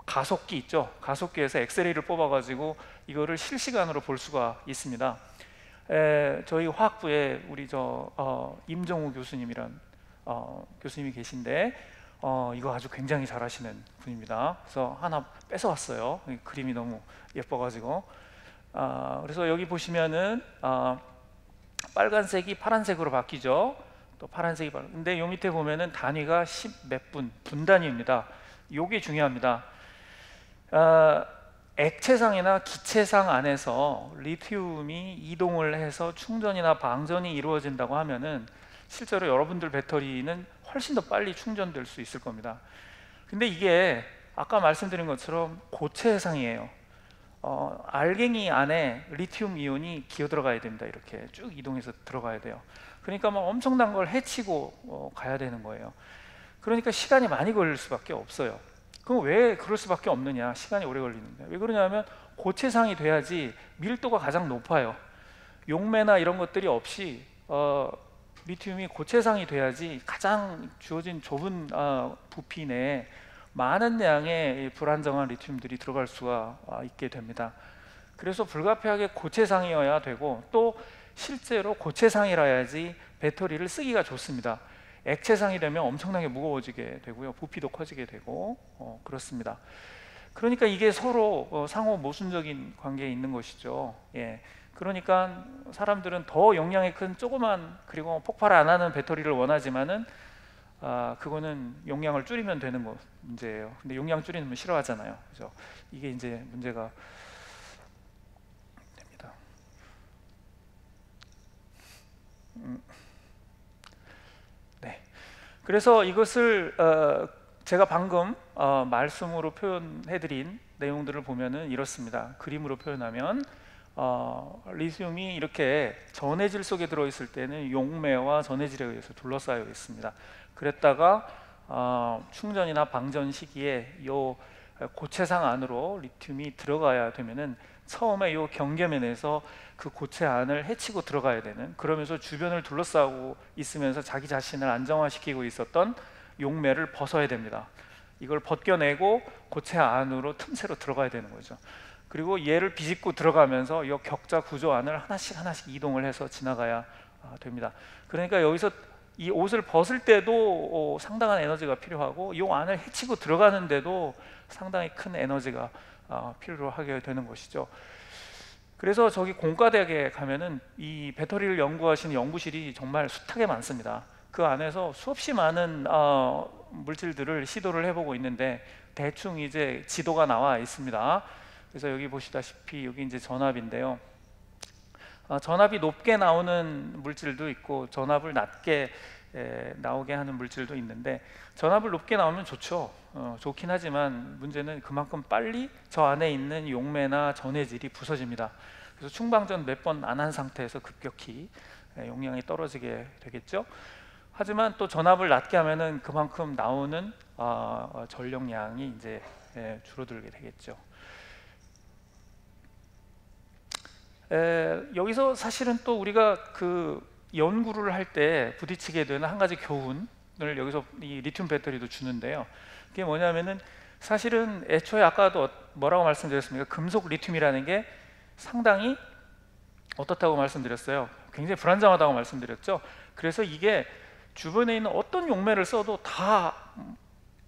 가속기 있죠. 가속기에서 엑스레이를 뽑아가지고 이거를 실시간으로 볼 수가 있습니다. 저희 화학부에 우리 임정우 교수님이란 교수님이 계신데 이거 아주 굉장히 잘하시는 분입니다. 그래서 하나 뺏어왔어요. 그림이 너무 예뻐가지고. 그래서 여기 보시면은 빨간색이 파란색으로 바뀌죠. 또 파란색이 근데 요 밑에 보면은 단위가 10몇 분, 분단위입니다. 요게 중요합니다. 액체상이나 기체상 안에서 리튬이 이동을 해서 충전이나 방전이 이루어진다고 하면은 실제로 여러분들 배터리는 훨씬 더 빨리 충전될 수 있을 겁니다. 근데 이게 아까 말씀드린 것처럼 고체상이에요. 알갱이 안에 리튬 이온이 기어 들어가야 됩니다. 이렇게 쭉 이동해서 들어가야 돼요. 그러니까 막 엄청난 걸 해치고 가야 되는 거예요. 그러니까 시간이 많이 걸릴 수밖에 없어요. 그럼 왜 그럴 수밖에 없느냐? 시간이 오래 걸리는데 왜 그러냐면 고체상이 돼야지 밀도가 가장 높아요. 용매나 이런 것들이 없이 리튬이 고체상이 돼야지 가장 주어진 좁은 부피 내에 많은 양의 불안정한 리튬들이 들어갈 수가 있게 됩니다. 그래서 불가피하게 고체상이어야 되고 또 실제로 고체상이라야지 배터리를 쓰기가 좋습니다. 액체상이 되면 엄청나게 무거워지게 되고요. 부피도 커지게 되고 그렇습니다. 그러니까 이게 서로 상호 모순적인 관계에 있는 것이죠. 예. 그러니까 사람들은 더 용량이 큰 조그만 그리고 폭발을 안 하는 배터리를 원하지만은 그거는 용량을 줄이면 되는 거 문제예요. 근데 용량 줄이는 건 싫어하잖아요. 그죠? 이게 이제 문제가 됩니다. 네. 그래서 이것을 제가 방금 말씀으로 표현해드린 내용들을 보면은 이렇습니다. 그림으로 표현하면. 리튬이 이렇게 전해질 속에 들어있을 때는 용매와 전해질에 의해서 둘러싸여 있습니다. 그랬다가 충전이나 방전 시기에 요 고체상 안으로 리튬이 들어가야 되면은 처음에 요 경계면에서 그 고체 안을 헤치고 들어가야 되는, 그러면서 주변을 둘러싸고 있으면서 자기 자신을 안정화시키고 있었던 용매를 벗어야 됩니다. 이걸 벗겨내고 고체 안으로 틈새로 들어가야 되는 거죠. 그리고 얘를 비집고 들어가면서 이 격자 구조 안을 하나씩 하나씩 이동을 해서 지나가야 됩니다. 그러니까 여기서 이 옷을 벗을 때도 상당한 에너지가 필요하고 이 안을 헤치고 들어가는데도 상당히 큰 에너지가 필요하게 되는 것이죠. 그래서 저기 공과대학에 가면은 이 배터리를 연구하시는 연구실이 정말 숱하게 많습니다. 그 안에서 수없이 많은 물질들을 시도를 해보고 있는데 대충 이제 지도가 나와 있습니다. 그래서 여기 보시다시피 여기 이제 전압인데요. 전압이 높게 나오는 물질도 있고 전압을 낮게 나오게 하는 물질도 있는데 전압을 높게 나오면 좋죠. 좋긴 하지만 문제는 그만큼 빨리 저 안에 있는 용매나 전해질이 부서집니다. 그래서 충방전 몇 번 안 한 상태에서 급격히 용량이 떨어지게 되겠죠. 하지만 또 전압을 낮게 하면은 그만큼 나오는 전력량이 이제 줄어들게 되겠죠. 여기서 사실은 또 우리가 그 연구를 할 때 부딪히게 되는 한 가지 교훈을 여기서 이 리튬 배터리도 주는데요. 그게 뭐냐면은 사실은 애초에 아까도 뭐라고 말씀드렸습니까? 금속 리튬이라는 게 상당히 어떻다고 말씀드렸어요? 굉장히 불안정하다고 말씀드렸죠. 그래서 이게 주변에 있는 어떤 용매를 써도 다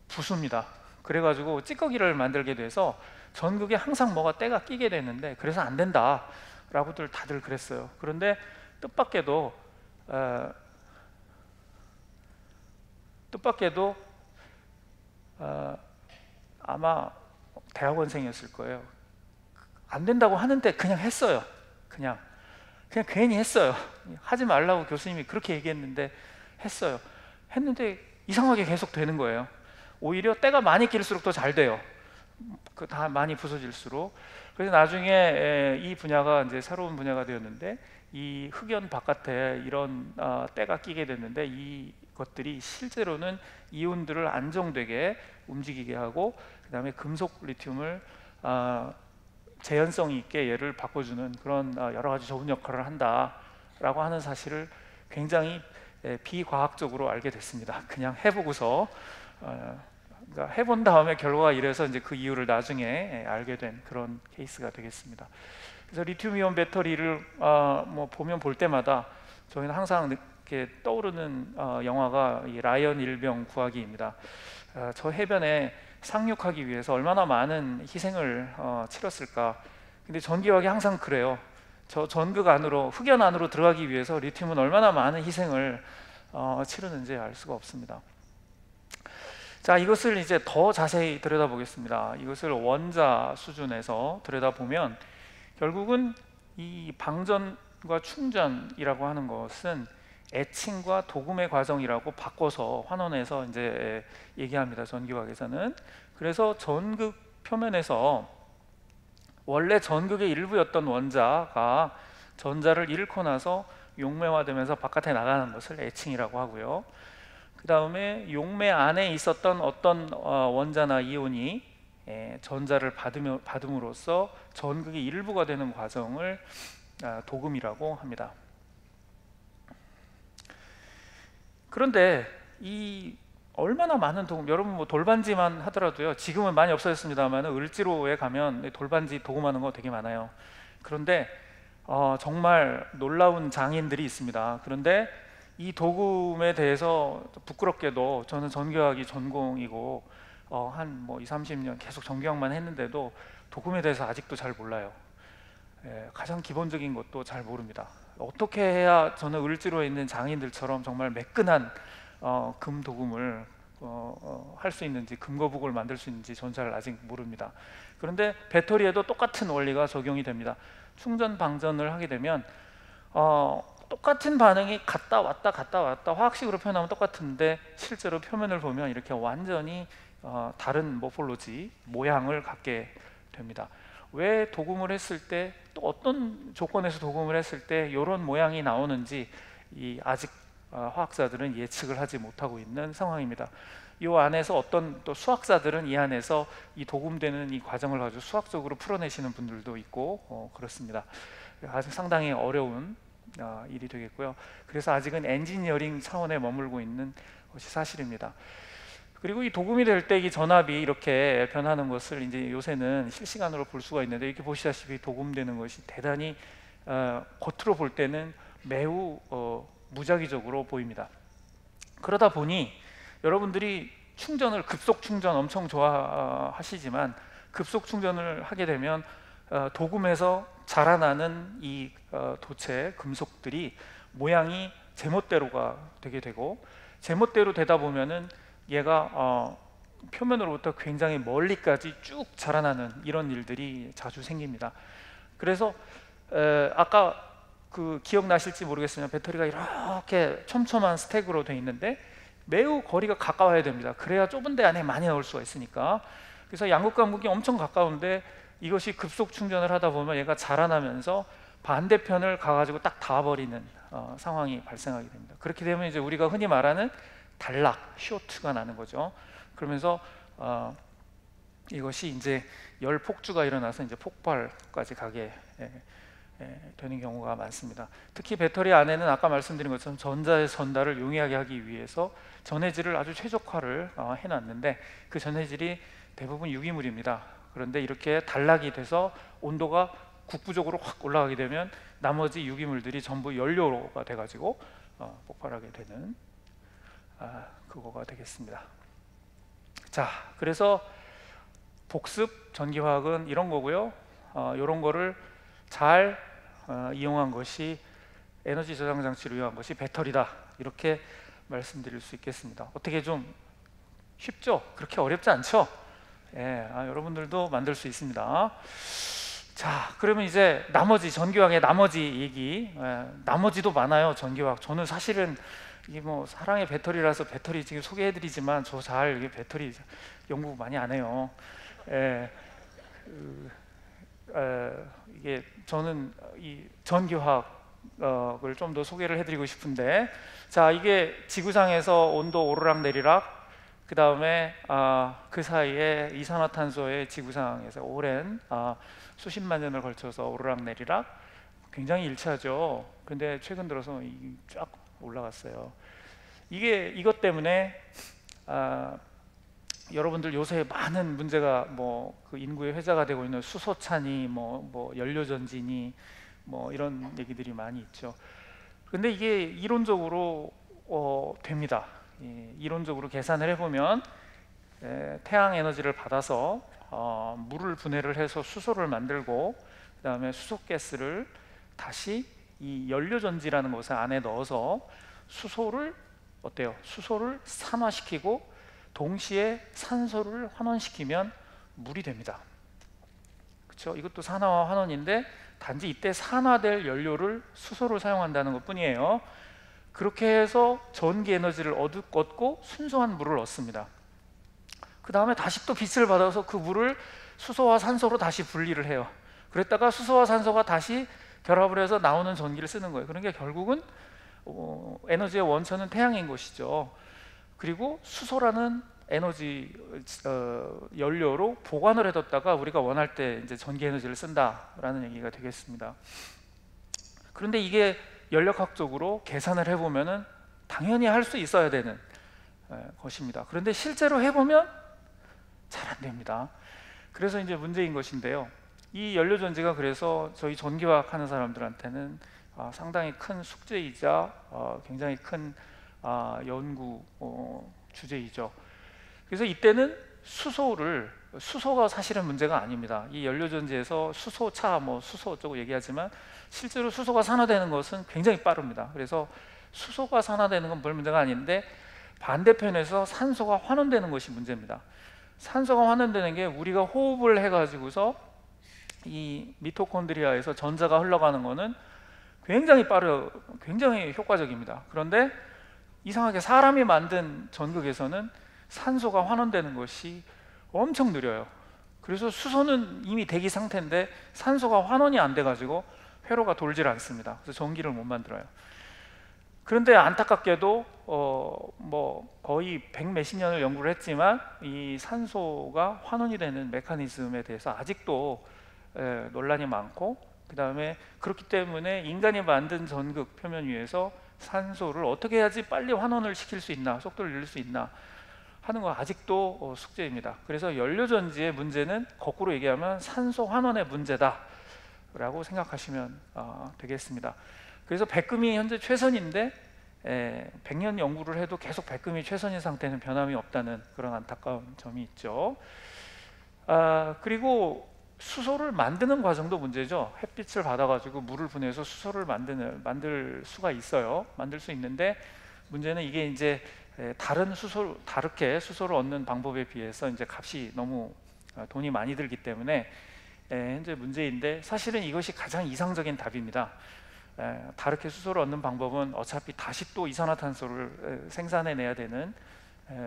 부수입니다. 그래가지고 찌꺼기를 만들게 돼서 전극에 항상 뭐가 때가 끼게 되는데, 그래서 안 된다라고들 다들 그랬어요. 그런데 뜻밖에도 아마 대학원생이었을 거예요. 안 된다고 하는데 그냥 했어요. 그냥 괜히 했어요. 하지 말라고 교수님이 그렇게 얘기했는데 했어요. 했는데 이상하게 계속 되는 거예요. 오히려 때가 많이 길수록 더 잘 돼요. 그 다 많이 부서질수록. 그래서 나중에 이 분야가 이제 새로운 분야가 되었는데, 이 흑연 바깥에 이런 때가 끼게 됐는데, 이것들이 실제로는 이온들을 안정되게 움직이게 하고, 그 다음에 금속 리튬을 재현성 있게 얘를 바꿔주는 그런 여러 가지 좋은 역할을 한다라고 하는 사실을 굉장히 비과학적으로 알게 됐습니다. 그냥 해보고서, 그러니까 해본 다음에 결과가 이래서 이제 그 이유를 나중에 알게 된 그런 케이스가 되겠습니다. 그래서 리튬이온 배터리를 뭐 보면 볼 때마다 저희는 항상 이렇게 떠오르는 영화가 이 라이언 일병 구하기입니다. 저 해변에 상륙하기 위해서 얼마나 많은 희생을 치렀을까. 근데 전기학이 항상 그래요. 저 전극 안으로, 흑연 안으로 들어가기 위해서 리튬은 얼마나 많은 희생을 치르는지 알 수가 없습니다. 자, 이것을 이제 더 자세히 들여다보겠습니다. 이것을 원자 수준에서 들여다보면 결국은 이 방전과 충전이라고 하는 것은 애칭과 도금의 과정이라고 바꿔서 환원해서 이제 얘기합니다. 전기학에서는. 그래서 전극 표면에서 원래 전극의 일부였던 원자가 전자를 잃고 나서 용매화되면서 바깥에 나가는 것을 애칭이라고 하고요. 그 다음에 용매 안에 있었던 어떤 원자나 이온이 전자를 받음으로써 전극의 일부가 되는 과정을 도금이라고 합니다. 그런데 이 얼마나 많은 도금, 여러분 뭐 돌반지만 하더라도요, 지금은 많이 없어졌습니다만 을지로에 가면 돌반지 도금하는 거 되게 많아요. 그런데 정말 놀라운 장인들이 있습니다. 그런데 이 도금에 대해서 부끄럽게도, 저는 전기학이 전공이고 한 뭐 20-30년 계속 전기학만 했는데도 도금에 대해서 아직도 잘 몰라요. 가장 기본적인 것도 잘 모릅니다. 어떻게 해야 저는 을지로에 있는 장인들처럼 정말 매끈한 금 도금을 할 수 있는지, 금거북을 만들 수 있는지 전 잘 아직 모릅니다. 그런데 배터리에도 똑같은 원리가 적용이 됩니다. 충전 방전을 하게 되면 똑같은 반응이 갔다 왔다 화학식으로 표현하면 똑같은데, 실제로 표면을 보면 이렇게 완전히 다른 모폴로지, 모양을 갖게 됩니다. 왜 도금을 했을 때, 또 어떤 조건에서 도금을 했을 때 이런 모양이 나오는지 이 아직 화학자들은 예측을 하지 못하고 있는 상황입니다. 이 안에서 어떤 또 수학자들은 이 안에서 이 도금되는 이 과정을 가지고 수학적으로 풀어내시는 분들도 있고 그렇습니다. 아주 상당히 어려운 일이 되겠고요. 그래서 아직은 엔지니어링 차원에 머물고 있는 것이 사실입니다. 그리고 이 도금이 될 때 이 전압이 이렇게 변하는 것을 이제 요새는 실시간으로 볼 수가 있는데, 이렇게 보시다시피 도금되는 것이 대단히 겉으로 볼 때는 매우 무작위적으로 보입니다. 그러다 보니 여러분들이 충전을, 급속 충전 엄청 좋아하시지만, 급속 충전을 하게 되면 도금에서 자라나는 이 도체 금속들이 모양이 제멋대로가 되게 되고, 제멋대로 되다 보면은 얘가 표면으로부터 굉장히 멀리까지 쭉 자라나는 이런 일들이 자주 생깁니다. 그래서 아까 그 기억나실지 모르겠으나 배터리가 이렇게 촘촘한 스택으로 돼 있는데 매우 거리가 가까워야 됩니다. 그래야 좁은 데 안에 많이 넣을 수가 있으니까. 그래서 양극과 무기 엄청 가까운데 이것이 급속 충전을 하다 보면 얘가 자라나면서 반대편을 가가지고 딱 닿아버리는 상황이 발생하게 됩니다. 그렇게 되면 이제 우리가 흔히 말하는 단락, 쇼트가 나는 거죠. 그러면서 이것이 이제 열 폭주가 일어나서 이제 폭발까지 가게 되는 경우가 많습니다. 특히 배터리 안에는 아까 말씀드린 것처럼 전자의 전달을 용이하게 하기 위해서 전해질을 아주 최적화를 해놨는데, 그 전해질이 대부분 유기물입니다. 그런데 이렇게 단락이 돼서 온도가 국부적으로 확 올라가게 되면 나머지 유기물들이 전부 연료가 돼가지고 폭발하게 되는 그거가 되겠습니다. 자, 그래서 복습 전기화학은 이런 거고요. 이런 거를 잘 이용한 것이 에너지 저장 장치를 이용한 것이 배터리다, 이렇게 말씀드릴 수 있겠습니다. 어떻게 좀 쉽죠? 그렇게 어렵지 않죠? 예, 여러분들도 만들 수 있습니다. 자, 그러면 이제 나머지 전기화학의 나머지 얘기, 나머지도 많아요. 전기화학. 저는 사실은 이게 뭐 사랑의 배터리라서 배터리 지금 소개해드리지만 저 잘 이게 배터리 연구 많이 안 해요. 예, 이게 저는 이 전기화학을 좀 더 소개를 해드리고 싶은데, 자, 이게 지구상에서 온도 오르락 내리락, 그 다음에 그 사이에 이산화탄소의 지구상에서 오랜 수십만 년을 걸쳐서 오르락 내리락 굉장히 일치하죠. 근데 최근 들어서 쫙 올라갔어요. 이게 이것 때문에 여러분들 요새 많은 문제가 뭐 그 인구의 회자가 되고 있는 수소차니 뭐 연료전지니 뭐 이런 얘기들이 많이 있죠. 근데 이게 이론적으로 됩니다. 예, 이론적으로 계산을 해보면 태양 에너지를 받아서 물을 분해를 해서 수소를 만들고 그 다음에 수소가스를 다시 이 연료전지라는 것을 안에 넣어서 수소를 어때요? 수소를 산화시키고 동시에 산소를 환원시키면 물이 됩니다. 그렇죠? 이것도 산화와 환원인데 단지 이때 산화될 연료를 수소를 사용한다는 것뿐이에요. 그렇게 해서 전기 에너지를 얻고 순수한 물을 얻습니다. 그 다음에 다시 또 빛을 받아서 그 물을 수소와 산소로 다시 분리를 해요. 그랬다가 수소와 산소가 다시 결합을 해서 나오는 전기를 쓰는 거예요. 그러니까 결국은 에너지의 원천은 태양인 것이죠. 그리고 수소라는 에너지 연료로 보관을 해뒀다가 우리가 원할 때 이제 전기 에너지를 쓴다라는 얘기가 되겠습니다. 그런데 이게 연력학적으로 계산을 해보면은 당연히 할 수 있어야 되는 것입니다. 그런데 실제로 해보면 잘 안 됩니다. 그래서 이제 문제인 것인데요. 이 연료전지가 그래서 저희 전기화학 하는 사람들한테는 상당히 큰 숙제이자 굉장히 큰 연구 주제이죠. 그래서 이때는 수소가 사실은 문제가 아닙니다. 이 연료전지에서 수소차 뭐 수소 어쩌고 얘기하지만 실제로 수소가 산화되는 것은 굉장히 빠릅니다. 그래서 수소가 산화되는 건 별 문제가 아닌데 반대편에서 산소가 환원되는 것이 문제입니다. 산소가 환원되는 게 우리가 호흡을 해가지고서 이 미토콘드리아에서 전자가 흘러가는 것은 굉장히 효과적입니다. 그런데 이상하게 사람이 만든 전극에서는 산소가 환원되는 것이 엄청 느려요. 그래서 수소는 이미 대기 상태인데 산소가 환원이 안 돼가지고 회로가 돌질 않습니다. 그래서 전기를 못 만들어요. 그런데 안타깝게도 뭐 거의 100몇십 년을 연구를 했지만 이 산소가 환원이 되는 메커니즘에 대해서 아직도 논란이 많고, 그 다음에 그렇기 때문에 인간이 만든 전극 표면 위에서 산소를 어떻게 해야지 빨리 환원을 시킬 수 있나, 속도를 늘릴 수 있나 하는 거 아직도 숙제입니다. 그래서 연료전지의 문제는 거꾸로 얘기하면 산소 환원의 문제다 라고 생각하시면 되겠습니다. 그래서 백금이 현재 최선인데 100년 연구를 해도 계속 백금이 최선인 상태는 변함이 없다는 그런 안타까운 점이 있죠. 그리고 수소를 만드는 과정도 문제죠. 햇빛을 받아가지고 물을 분해해서 수소를 만들 수가 있어요. 만들 수 있는데 문제는 이게 이제 다르게 수소를 얻는 방법에 비해서 이제 값이 너무 돈이 많이 들기 때문에 현재 문제인데, 사실은 이것이 가장 이상적인 답입니다. 다르게 수소를 얻는 방법은 어차피 다시 또 이산화탄소를 생산해내야 되는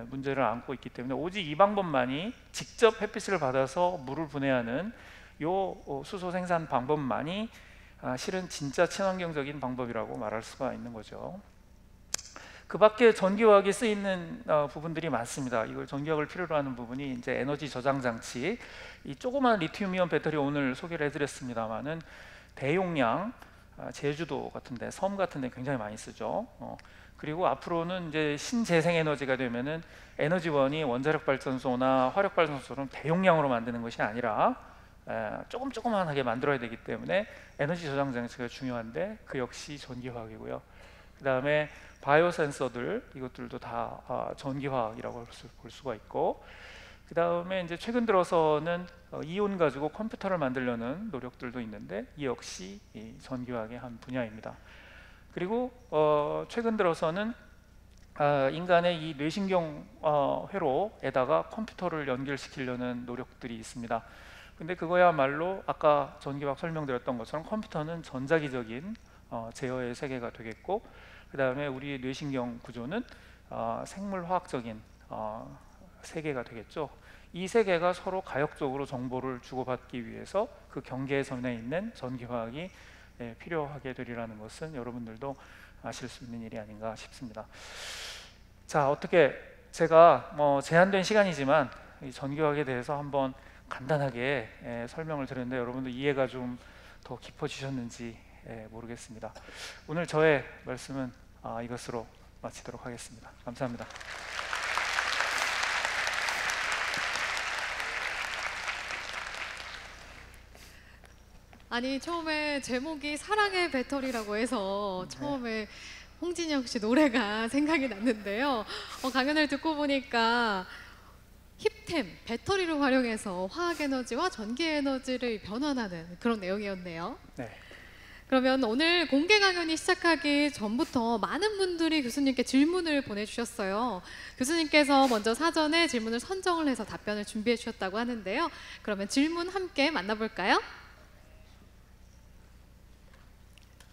문제를 안고 있기 때문에 오직 이 방법만이, 직접 햇빛을 받아서 물을 분해하는 요 수소 생산 방법만이 실은 진짜 친환경적인 방법이라고 말할 수가 있는 거죠. 그 밖에 전기화학이 쓰이는 부분들이 많습니다. 이걸 전기화학을 필요로 하는 부분이 이제 에너지 저장 장치, 이 조그만 리튬이온 배터리 오늘 소개를 해드렸습니다만은 대용량 제주도 같은데, 섬 같은데 굉장히 많이 쓰죠. 그리고 앞으로는 이제 신재생 에너지가 되면은 에너지원이 원자력 발전소나 화력 발전소처럼 대용량으로 만드는 것이 아니라 조금조그만하게 만들어야 되기 때문에 에너지 저장 장치가 중요한데 그 역시 전기화학이고요. 그 다음에 바이오 센서들, 이것들도 다 전기화학이라고 볼 수가 있고, 그 다음에 이제 최근 들어서는 이온 가지고 컴퓨터를 만들려는 노력들도 있는데 이 역시 전기화학의 한 분야입니다. 그리고 최근 들어서는 인간의 이 뇌신경 회로에다가 컴퓨터를 연결시키려는 노력들이 있습니다. 근데 그거야말로 아까 전기화학 설명드렸던 것처럼 컴퓨터는 전자기적인 제어의 세계가 되겠고, 그 다음에 우리의 뇌신경 구조는 생물화학적인 세계가 되겠죠. 이 세계가 서로 가역적으로 정보를 주고받기 위해서 그 경계선에 있는 전기화학이 필요하게 되리라는 것은 여러분들도 아실 수 있는 일이 아닌가 싶습니다. 자, 어떻게 제가 제한된 시간이지만 이 전기화학에 대해서 한번 간단하게 설명을 드렸는데 여러분도 이해가 좀 더 깊어지셨는지 모르겠습니다. 오늘 저의 말씀은 이것으로 마치도록 하겠습니다. 감사합니다. 아니, 처음에 제목이 사랑의 배터리라고 해서 처음에 홍진영 씨 노래가 생각이 났는데요. 강연을 듣고 보니까 힙템, 배터리를 활용해서 화학에너지와 전기에너지를 변환하는 그런 내용이었네요. 네. 그러면 오늘 공개 강연이 시작하기 전부터 많은 분들이 교수님께 질문을 보내주셨어요. 교수님께서 먼저 사전에 질문을 선정을 해서 답변을 준비해 주셨다고 하는데요. 그러면 질문 함께 만나볼까요?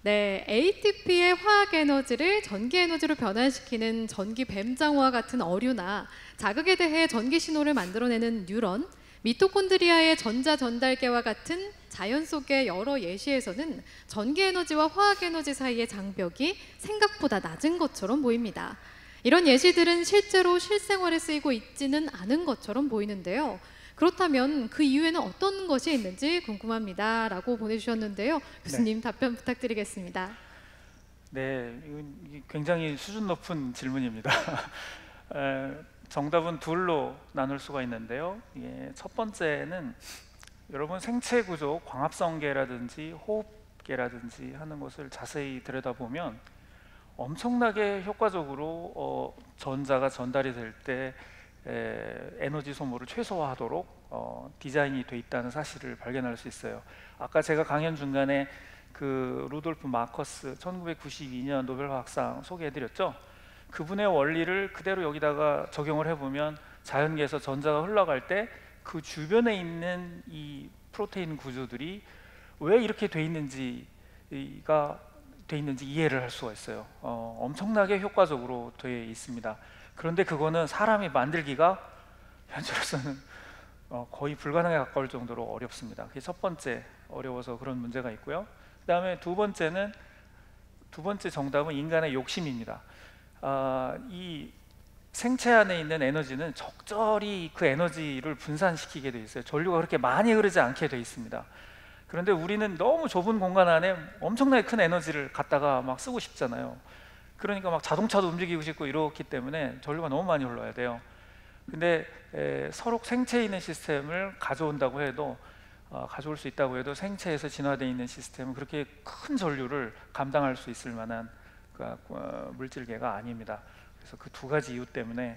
네, ATP의 화학에너지를 전기에너지로 변환시키는 전기뱀장어와 같은 어류나 자극에 대해 전기신호를 만들어내는 뉴런, 미토콘드리아의 전자전달계와 같은 자연 속의 여러 예시에서는 전기에너지와 화학에너지 사이의 장벽이 생각보다 낮은 것처럼 보입니다. 이런 예시들은 실제로 실생활에 쓰이고 있지는 않은 것처럼 보이는데요. 그렇다면 그 이유에는 어떤 것이 있는지 궁금합니다 라고 보내주셨는데요. 교수님, 네, 답변 부탁드리겠습니다. 네, 이건 굉장히 수준 높은 질문입니다. 정답은 둘로 나눌 수가 있는데요. 첫 번째는 여러분 생체 구조, 광합성계라든지 호흡계라든지 하는 것을 자세히 들여다보면 엄청나게 효과적으로 전자가 전달이 될 때 에너지 소모를 최소화하도록 디자인이 돼 있다는 사실을 발견할 수 있어요. 아까 제가 강연 중간에 그 루돌프 마커스 1992년 노벨화학상 소개해드렸죠. 그분의 원리를 그대로 여기다가 적용을 해보면 자연계에서 전자가 흘러갈 때 그 주변에 있는 이 프로테인 구조들이 왜 이렇게 돼 있는지 이해를 할 수가 있어요. 엄청나게 효과적으로 돼 있습니다. 그런데 그거는 사람이 만들기가 현재로서는 거의 불가능에 가까울 정도로 어렵습니다. 그게 첫 번째, 어려워서 그런 문제가 있고요. 그 다음에 두 번째 정답은 인간의 욕심입니다. 이 생체 안에 있는 에너지는 적절히 그 에너지를 분산시키게 돼 있어요. 전류가 그렇게 많이 흐르지 않게 돼 있습니다. 그런데 우리는 너무 좁은 공간 안에 엄청나게 큰 에너지를 갖다가 막 쓰고 싶잖아요. 그러니까 막 자동차도 움직이고 싶고 이렇기 때문에 전류가 너무 많이 흘러야 돼요. 근데 서로 생체에 있는 시스템을 가져온다고 해도 가져올 수 있다고 해도 생체에서 진화되어 있는 시스템은 그렇게 큰 전류를 감당할 수 있을 만한 물질계가 아닙니다. 그래서 그 두 가지 이유 때문에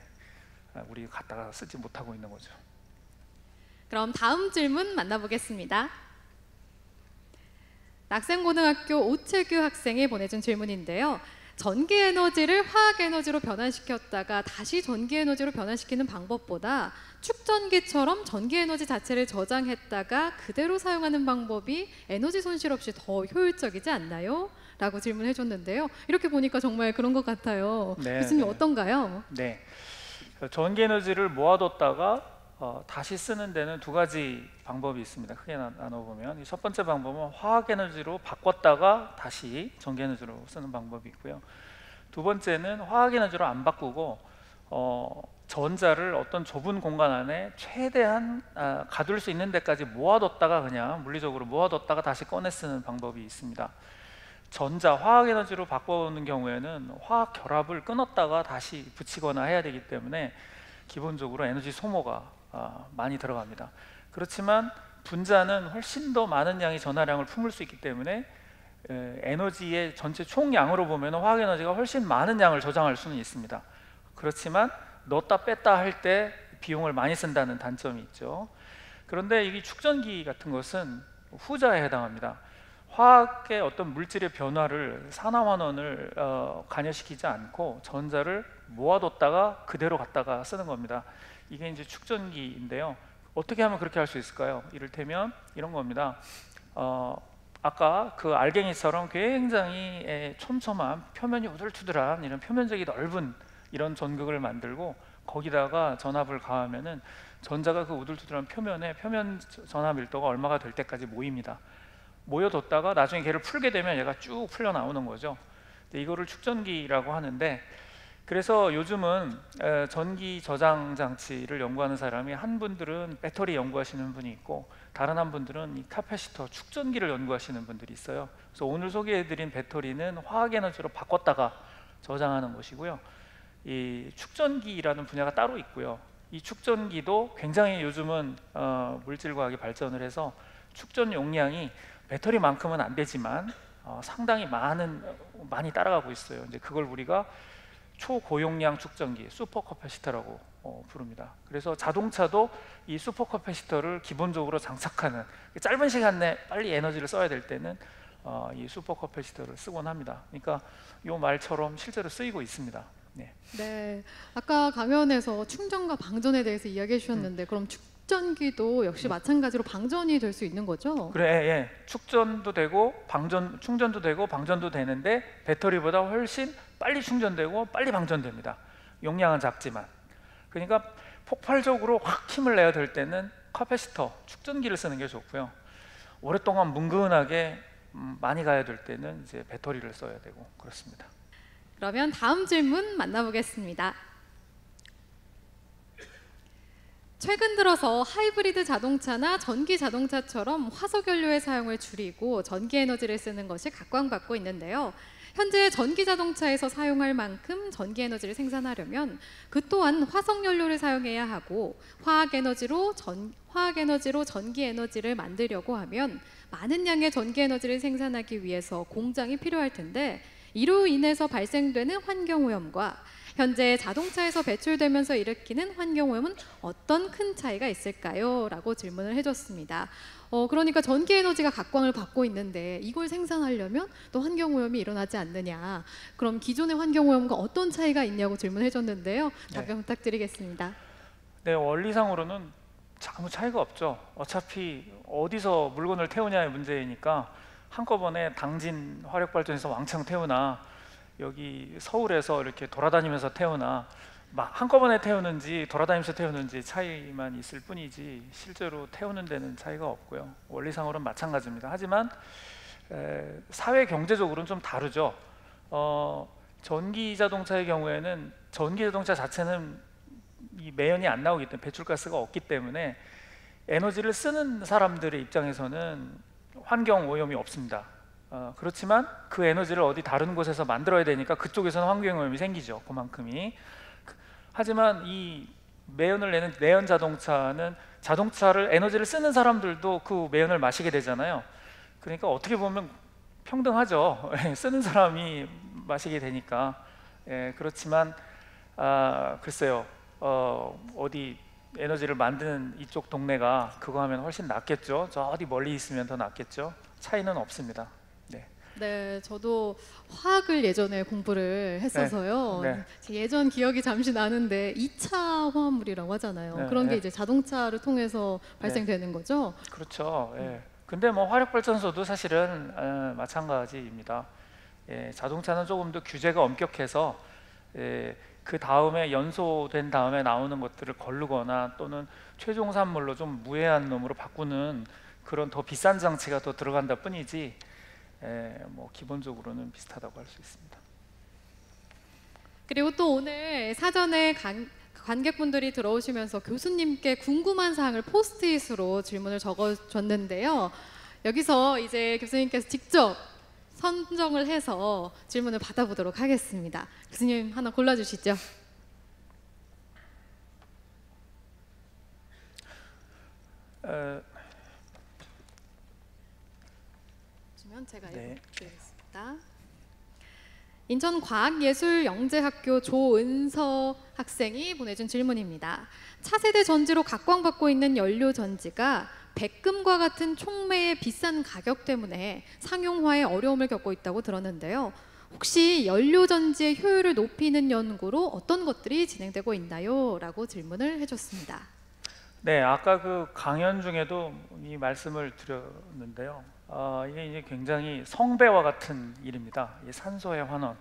우리 갖다가 쓰지 못하고 있는 거죠. 그럼 다음 질문 만나보겠습니다. 낙생고등학교 오채규 학생이 보내준 질문인데요. 전기에너지를 화학에너지로 변환시켰다가 다시 전기에너지로 변환시키는 방법보다 축전기처럼 전기에너지 자체를 저장했다가 그대로 사용하는 방법이 에너지 손실 없이 더 효율적이지 않나요? 라고 질문해 줬는데요. 이렇게 보니까 정말 그런 것 같아요. 네, 교수님, 네, 어떤가요? 네, 전기에너지를 모아뒀다가 다시 쓰는 데는 두 가지 방법이 있습니다. 크게 나눠보면 첫 번째 방법은 화학에너지로 바꿨다가 다시 전기에너지로 쓰는 방법이 있고요. 두 번째는 화학에너지로 안 바꾸고 전자를 어떤 좁은 공간 안에 최대한 가둘 수 있는 데까지 모아뒀다가 그냥 물리적으로 모아뒀다가 다시 꺼내 쓰는 방법이 있습니다. 전자, 화학에너지로 바꾸는 경우에는 화학 결합을 끊었다가 다시 붙이거나 해야 되기 때문에 기본적으로 에너지 소모가 많이 들어갑니다. 그렇지만 분자는 훨씬 더 많은 양의 전하량을 품을 수 있기 때문에 에너지의 전체 총량으로 보면 화학 에너지가 훨씬 많은 양을 저장할 수는 있습니다. 그렇지만 넣었다 뺐다 할 때 비용을 많이 쓴다는 단점이 있죠. 그런데 이 축전기 같은 것은 후자에 해당합니다. 화학의 어떤 물질의 변화를 산화환원을 관여시키지 않고 전자를 모아뒀다가 그대로 갖다가 쓰는 겁니다. 이게 이제 축전기인데요. 어떻게 하면 그렇게 할 수 있을까요? 이를테면 이런 겁니다. 아까 그 알갱이처럼 굉장히 촘촘한 표면이 우들투들한 이런 표면적이 넓은 이런 전극을 만들고 거기다가 전압을 가하면은 전자가 그 우들투들한 표면에 표면 전압 밀도가 얼마가 될 때까지 모입니다. 모여뒀다가 나중에 걔를 풀게 되면 얘가 쭉 풀려 나오는 거죠. 근데 이거를 축전기라고 하는데, 그래서 요즘은 전기 저장 장치를 연구하는 사람이 한 분들은 배터리 연구하시는 분이 있고 다른 한 분들은 이 카패시터 축전기를 연구하시는 분들이 있어요. 그래서 오늘 소개해드린 배터리는 화학 에너지로 바꿨다가 저장하는 것이고요. 이 축전기라는 분야가 따로 있고요. 이 축전기도 굉장히 요즘은 물질과학이 발전을 해서 축전 용량이 배터리만큼은 안 되지만 상당히 많이 따라가고 있어요. 이제 그걸 우리가 초고용량 축전기, 슈퍼커패시터라고 부릅니다. 그래서 자동차도 이 슈퍼커패시터를 기본적으로 장착하는, 짧은 시간 내에 빨리 에너지를 써야 될 때는 이 슈퍼커패시터를 쓰곤 합니다. 그러니까 이 말처럼 실제로 쓰이고 있습니다. 네, 아까 강연에서 충전과 방전에 대해서 이야기해 주셨는데 그럼 축전기도 역시 마찬가지로 방전이 될 수 있는 거죠? 그래, 예. 축전도 되고 충전도 되고 방전도 되는데 배터리보다 훨씬 빨리 충전되고 빨리 방전됩니다. 용량은 작지만. 그러니까 폭발적으로 확 힘을 내야 될 때는 카패시터, 축전기를 쓰는 게 좋고요. 오랫동안 뭉근하게 많이 가야 될 때는 이제 배터리를 써야 되고 그렇습니다. 그러면 다음 질문 만나보겠습니다. 최근 들어서 하이브리드 자동차나 전기 자동차처럼 화석연료의 사용을 줄이고 전기 에너지를 쓰는 것이 각광받고 있는데요. 현재 전기 자동차에서 사용할 만큼 전기 에너지를 생산하려면 그 또한 화석연료를 사용해야 하고 화학 에너지로 전기 에너지를 만들려고 하면 많은 양의 전기 에너지를 생산하기 위해서 공장이 필요할 텐데 이로 인해서 발생되는 환경오염과 현재 자동차에서 배출되면서 일으키는 환경오염은 어떤 큰 차이가 있을까요? 라고 질문을 해줬습니다. 그러니까 전기에너지가 각광을 받고 있는데 이걸 생산하려면 또 환경오염이 일어나지 않느냐. 그럼 기존의 환경오염과 어떤 차이가 있냐고 질문해줬는데요. 답변 부탁드리겠습니다. 네, 원리상으로는 아무 차이가 없죠. 어차피 어디서 물건을 태우냐의 문제이니까 한꺼번에 당진 화력발전에서 왕창 태우나 여기 서울에서 이렇게 돌아다니면서 태우나 막 한꺼번에 태우는지 돌아다니면서 태우는지 차이만 있을 뿐이지 실제로 태우는 데는 차이가 없고요. 원리상으로는 마찬가지입니다. 하지만 사회 경제적으로는 좀 다르죠. 전기 자동차의 경우에는 전기 자동차 자체는 이 매연이 안 나오기 때문에 배출가스가 없기 때문에 에너지를 쓰는 사람들의 입장에서는 환경오염이 없습니다. 그렇지만 그 에너지를 어디 다른 곳에서 만들어야 되니까 그쪽에서는 환경오염이 생기죠. 그만큼이. 하지만 이 매연을 내는 내연 자동차는 자동차를 에너지를 쓰는 사람들도 그 매연을 마시게 되잖아요. 그러니까 어떻게 보면 평등하죠. 쓰는 사람이 마시게 되니까. 예, 그렇지만 글쎄요. 어디 에너지를 만드는 이쪽 동네가 그거 하면 훨씬 낫겠죠. 저 어디 멀리 있으면 더 낫겠죠. 차이는 없습니다. 네, 저도 화학을 예전에 공부를 했어서요. 제 예전 기억이 잠시 나는데 2차 화합물이라고 하잖아요. 그런 게 이제 자동차를 통해서 발생되는 거죠? 그렇죠. 근데 뭐 화력발전소도 사실은 마찬가지입니다. 자동차는 조금 더 규제가 엄격해서 그 다음에 연소된 다음에 나오는 것들을 거르거나 또는 최종산물로 좀 무해한 놈으로 바꾸는 그런 더 비싼 장치가 더 들어간다 뿐이지 뭐 기본적으로는 비슷하다고 할 수 있습니다. 그리고 또 오늘 사전에 관객분들이 들어오시면서 교수님께 궁금한 사항을 포스트잇으로 질문을 적어줬는데요. 여기서 이제 교수님께서 직접 선정을 해서 질문을 받아보도록 하겠습니다. 교수님 하나 골라주시죠. 있다면 제가 읽어드리겠습니다. 네. 인천과학예술영재학교 조은서 학생이 보내준 질문입니다. 차세대 전지로 각광받고 있는 연료 전지가 백금과 같은 촉매의 비싼 가격 때문에 상용화에 어려움을 겪고 있다고 들었는데요. 혹시 연료 전지의 효율을 높이는 연구로 어떤 것들이 진행되고 있나요? 라고 질문을 해줬습니다. 네, 아까 그 강연 중에도 이 말씀을 드렸는데요. 이게 이제 굉장히 성배와 같은 일입니다. 이 산소의 환원.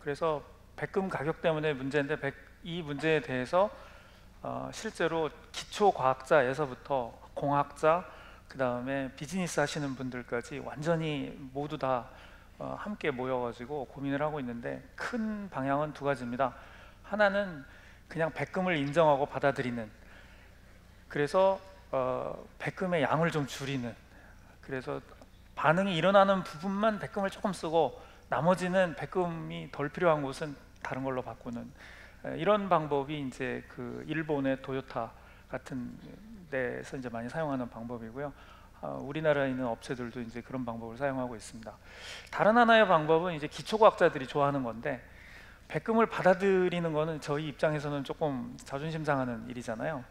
그래서 백금 가격 때문에 문제인데 이 문제에 대해서 실제로 기초 과학자에서부터 공학자, 그 다음에 비즈니스 하시는 분들까지 완전히 모두 다 함께 모여가지고 고민을 하고 있는데, 큰 방향은 두 가지입니다. 하나는 그냥 백금을 인정하고 받아들이는, 그래서 백금의 양을 좀 줄이는, 그래서 반응이 일어나는 부분만 백금을 조금 쓰고 나머지는 백금이 덜 필요한 곳은 다른 걸로 바꾸는, 이런 방법이 이제 그 일본의 도요타 같은 데서 이제 많이 사용하는 방법이고요. 우리나라에 있는 업체들도 이제 그런 방법을 사용하고 있습니다. 다른 하나의 방법은 이제 기초과학자들이 좋아하는 건데, 백금을 받아들이는 거는 저희 입장에서는 조금 자존심 상하는 일이잖아요.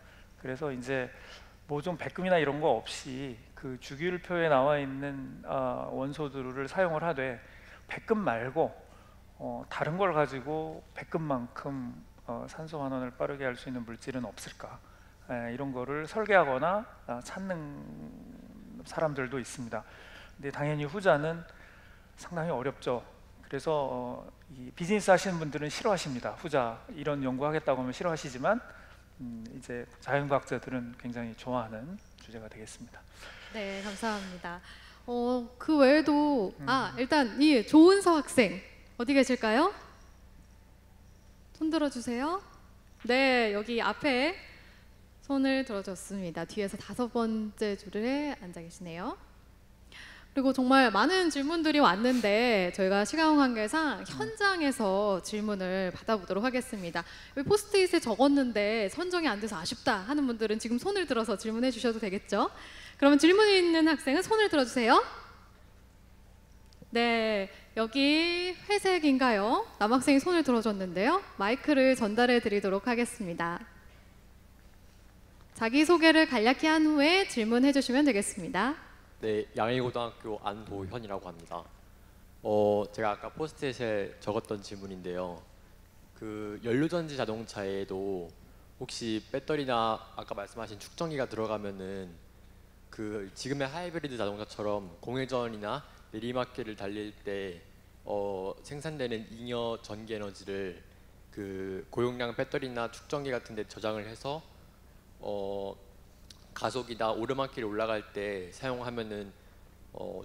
그래서 이제 뭐 좀 백금이나 이런 거 없이 그 주기율표에 나와 있는 원소들을 사용을 하되, 백금 말고 다른 걸 가지고 백금만큼 산소환원을 빠르게 할 수 있는 물질은 없을까, 이런 거를 설계하거나 찾는 사람들도 있습니다. 근데 당연히 후자는 상당히 어렵죠. 그래서 이 비즈니스 하시는 분들은 싫어하십니다. 후자 이런 연구하겠다고 하면 싫어하시지만 이제 자연과학자들은 굉장히 좋아하는 주제가 되겠습니다. 네, 감사합니다. 그 외에도 일단 이 조은서 학생 어디 계실까요? 손 들어주세요. 네, 여기 앞에 손을 들어줬습니다. 뒤에서 5번째 줄에 앉아 계시네요. 그리고 정말 많은 질문들이 왔는데 저희가 시간 관계상 현장에서 질문을 받아보도록 하겠습니다. 여기 포스트잇에 적었는데 선정이 안 돼서 아쉽다 하는 분들은 지금 손을 들어서 질문해 주셔도 되겠죠? 그러면 질문이 있는 학생은 손을 들어주세요. 네, 여기 회색인가요? 남학생이 손을 들어줬는데요. 마이크를 전달해 드리도록 하겠습니다. 자기소개를 간략히 한 후에 질문해 주시면 되겠습니다. 네, 양의고등학교 안도현이라고 합니다. 제가 아까 포스트잇에 적었던 질문인데요. 그 연료전지 자동차에도 혹시 배터리나 아까 말씀하신 축전기가 들어가면은 그 지금의 하이브리드 자동차처럼 공회전이나 내리막길을 달릴 때 생산되는 잉여 전기 에너지를 그 고용량 배터리나 축전기 같은 데 저장을 해서 가속이나 오르막길이 올라갈 때 사용하면은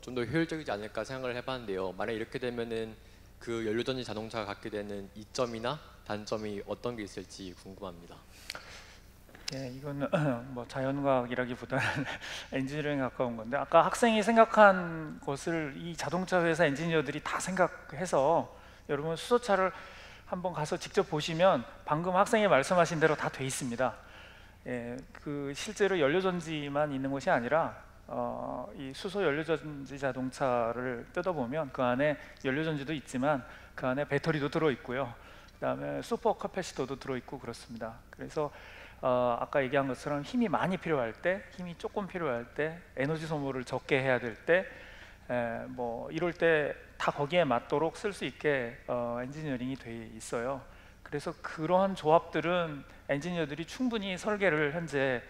좀 더 효율적이지 않을까 생각을 해봤는데요. 만약 이렇게 되면은 그 연료전지 자동차가 갖게 되는 이점이나 단점이 어떤 게 있을지 궁금합니다. 네, 이거는 뭐 자연과학이라기보다는 엔지니어링에 가까운 건데, 아까 학생이 생각한 것을 이 자동차 회사 엔지니어들이 다 생각해서, 여러분 수소차를 한번 가서 직접 보시면 방금 학생이 말씀하신 대로 다 돼 있습니다. 예, 그 실제로 연료전지만 있는 것이 아니라 이 수소 연료전지 자동차를 뜯어보면 그 안에 연료전지도 있지만 그 안에 배터리도 들어있고요, 그 다음에 슈퍼카패시터도 들어있고 그렇습니다. 그래서 아까 얘기한 것처럼 힘이 많이 필요할 때, 힘이 조금 필요할 때, 에너지 소모를 적게 해야 될 때, 뭐 이럴 때 다 거기에 맞도록 쓸 수 있게 엔지니어링이 돼 있어요. 그래서 그러한 조합들은 엔지니어들이 충분히 설계를 현재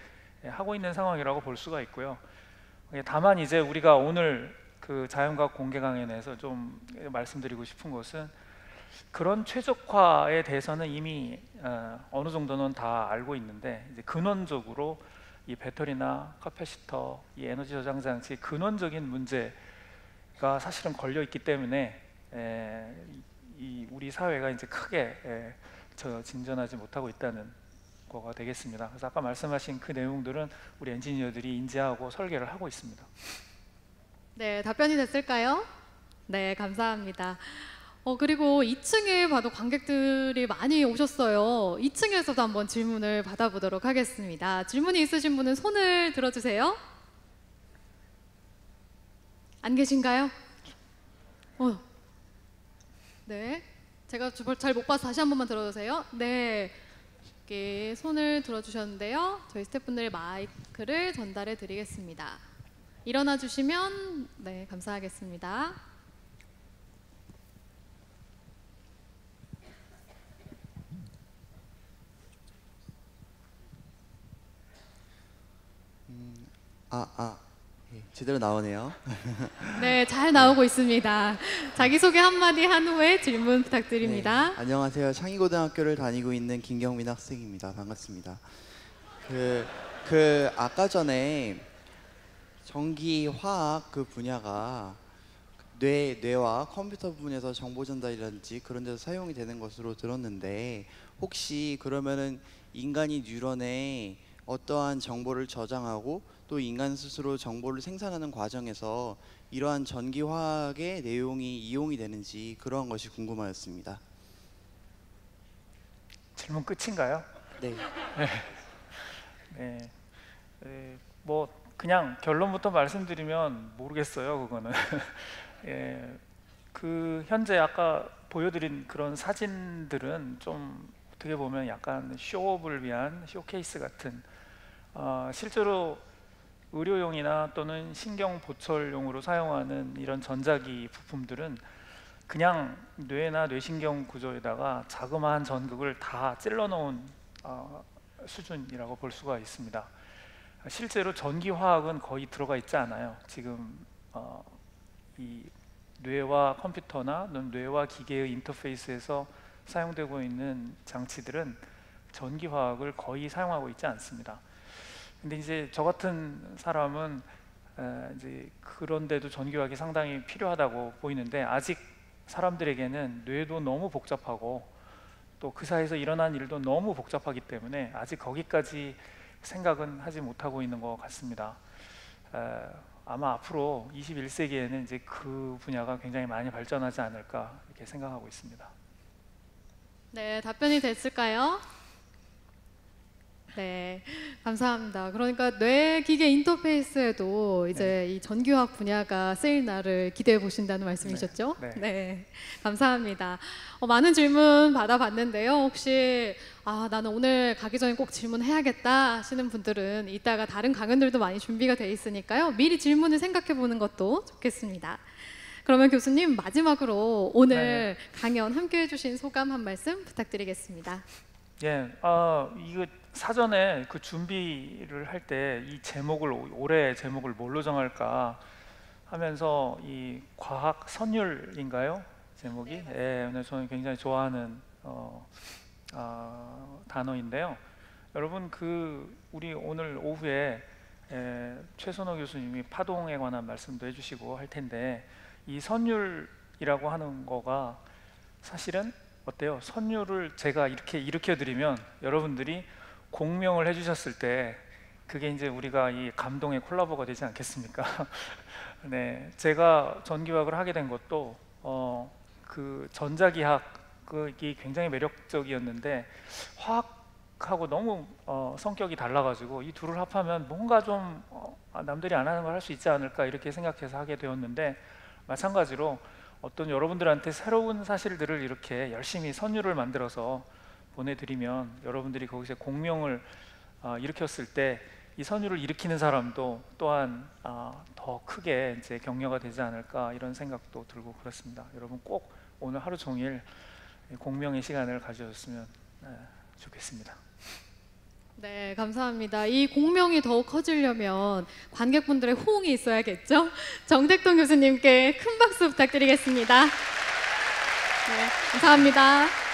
하고 있는 상황이라고 볼 수가 있고요. 다만 이제 우리가 오늘 그 자연과학 공개 강연에서 좀 말씀드리고 싶은 것은, 그런 최적화에 대해서는 이미 어느 정도는 다 알고 있는데, 이제 근원적으로 이 배터리나 카패시터, 이 에너지 저장 장치 근원적인 문제가 사실은 걸려 있기 때문에 이 우리 사회가 이제 크게 진전하지 못하고 있다는 거가 되겠습니다. 그래서 아까 말씀하신 그 내용들은 우리 엔지니어들이 인지하고 설계를 하고 있습니다. 네, 답변이 됐을까요? 네, 감사합니다. 그리고 2층에 봐도 관객들이 많이 오셨어요. 2층에서도 한번 질문을 받아보도록 하겠습니다. 질문이 있으신 분은 손을 들어주세요. 안 계신가요? 네. 제가 잘 못 봐서 다시 한 번만 들어주세요. 네. 이렇게 손을 들어주셨는데요. 저희 스태프분들 마이크를 전달해 드리겠습니다. 일어나 주시면 네, 감사하겠습니다. 예, 제대로 나오네요. 네, 잘 나오고 있습니다. 자기소개 한마디 한 후에 질문 부탁드립니다. 네, 안녕하세요. 양의고등학교를 다니고 있는 김경민 학생입니다. 반갑습니다. 아까 전에 전기화학 그 분야가 뇌와 컴퓨터 부분에서 정보 전달이라든지 그런 데서 사용이 되는 것으로 들었는데, 혹시 그러면은 인간이 뉴런에 어떠한 정보를 저장하고 또 인간 스스로 정보를 생산하는 과정에서 이러한 전기화학의 내용이 이용이 되는지 그런 것이 궁금하였습니다. 질문 끝인가요? 네. 뭐 그냥 결론부터 말씀드리면 모르겠어요, 그거는. 그 현재 아까 보여드린 그런 사진들은 좀 어떻게 보면 약간 쇼업을 위한 쇼케이스 같은, 실제로 의료용이나 또는 신경 보철용으로 사용하는 이런 전자기 부품들은 그냥 뇌나 뇌신경 구조에다가 자그마한 전극을 다 찔러 놓은 수준이라고 볼 수가 있습니다. 실제로 전기화학은 거의 들어가 있지 않아요. 지금 이 뇌와 컴퓨터나 뇌와 기계의 인터페이스에서 사용되고 있는 장치들은 전기화학을 거의 사용하고 있지 않습니다. 근데 이제 저 같은 사람은 이제 그런데도 전기화학이 상당히 필요하다고 보이는데, 아직 사람들에게는 뇌도 너무 복잡하고 또 그 사이에서 일어난 일도 너무 복잡하기 때문에 아직 거기까지 생각은 하지 못하고 있는 것 같습니다. 아마 앞으로 21세기에는 이제 그 분야가 굉장히 많이 발전하지 않을까 이렇게 생각하고 있습니다. 네, 답변이 됐을까요? 네, 감사합니다. 그러니까 뇌기계 인터페이스에도 이제 이 전기화학 분야가 쓰일 날을 기대해 보신다는 말씀이셨죠? 네, 감사합니다. 많은 질문 받아봤는데요. 혹시 나는 오늘 가기 전에 꼭 질문해야겠다 하시는 분들은 이따가 다른 강연들도 많이 준비가 돼 있으니까요. 미리 질문을 생각해 보는 것도 좋겠습니다. 그러면 교수님, 마지막으로 오늘 강연 함께해 주신 소감 한 말씀 부탁드리겠습니다. 예, 이거 사전에 그 준비를 할 때 이 제목을, 올해 제목을 뭘로 정할까 하면서 이 과학 선율인가요? 제목이? 네, 예, 저는 굉장히 좋아하는 단어인데요. 여러분, 우리 오늘 오후에 최선호 교수님이 파동에 관한 말씀도 해주시고 할 텐데, 이 선율이라고 하는 거가 사실은 어때요? 선율을 제가 이렇게 일으켜드리면 여러분들이 공명을 해주셨을 때 그게 이제 우리가 이 감동의 콜라보가 되지 않겠습니까? 네, 제가 전기화학을 하게 된 것도 그 전자기학이 굉장히 매력적이었는데 화학하고 너무 성격이 달라가지고 이 둘을 합하면 뭔가 좀 남들이 안 하는 걸 할 수 있지 않을까 이렇게 생각해서 하게 되었는데, 마찬가지로 어떤 여러분들한테 새로운 사실들을 이렇게 열심히 선율을 만들어서 보내드리면 여러분들이 거기서 공명을 일으켰을 때 이 선율을 일으키는 사람도 또한 더 크게 이제 격려가 되지 않을까 이런 생각도 들고 그렇습니다. 여러분 꼭 오늘 하루 종일 공명의 시간을 가져줬으면 좋겠습니다. 네, 감사합니다. 이 공명이 더욱 커지려면 관객분들의 호응이 있어야겠죠? 정택동 교수님께 큰 박수 부탁드리겠습니다. 네, 감사합니다.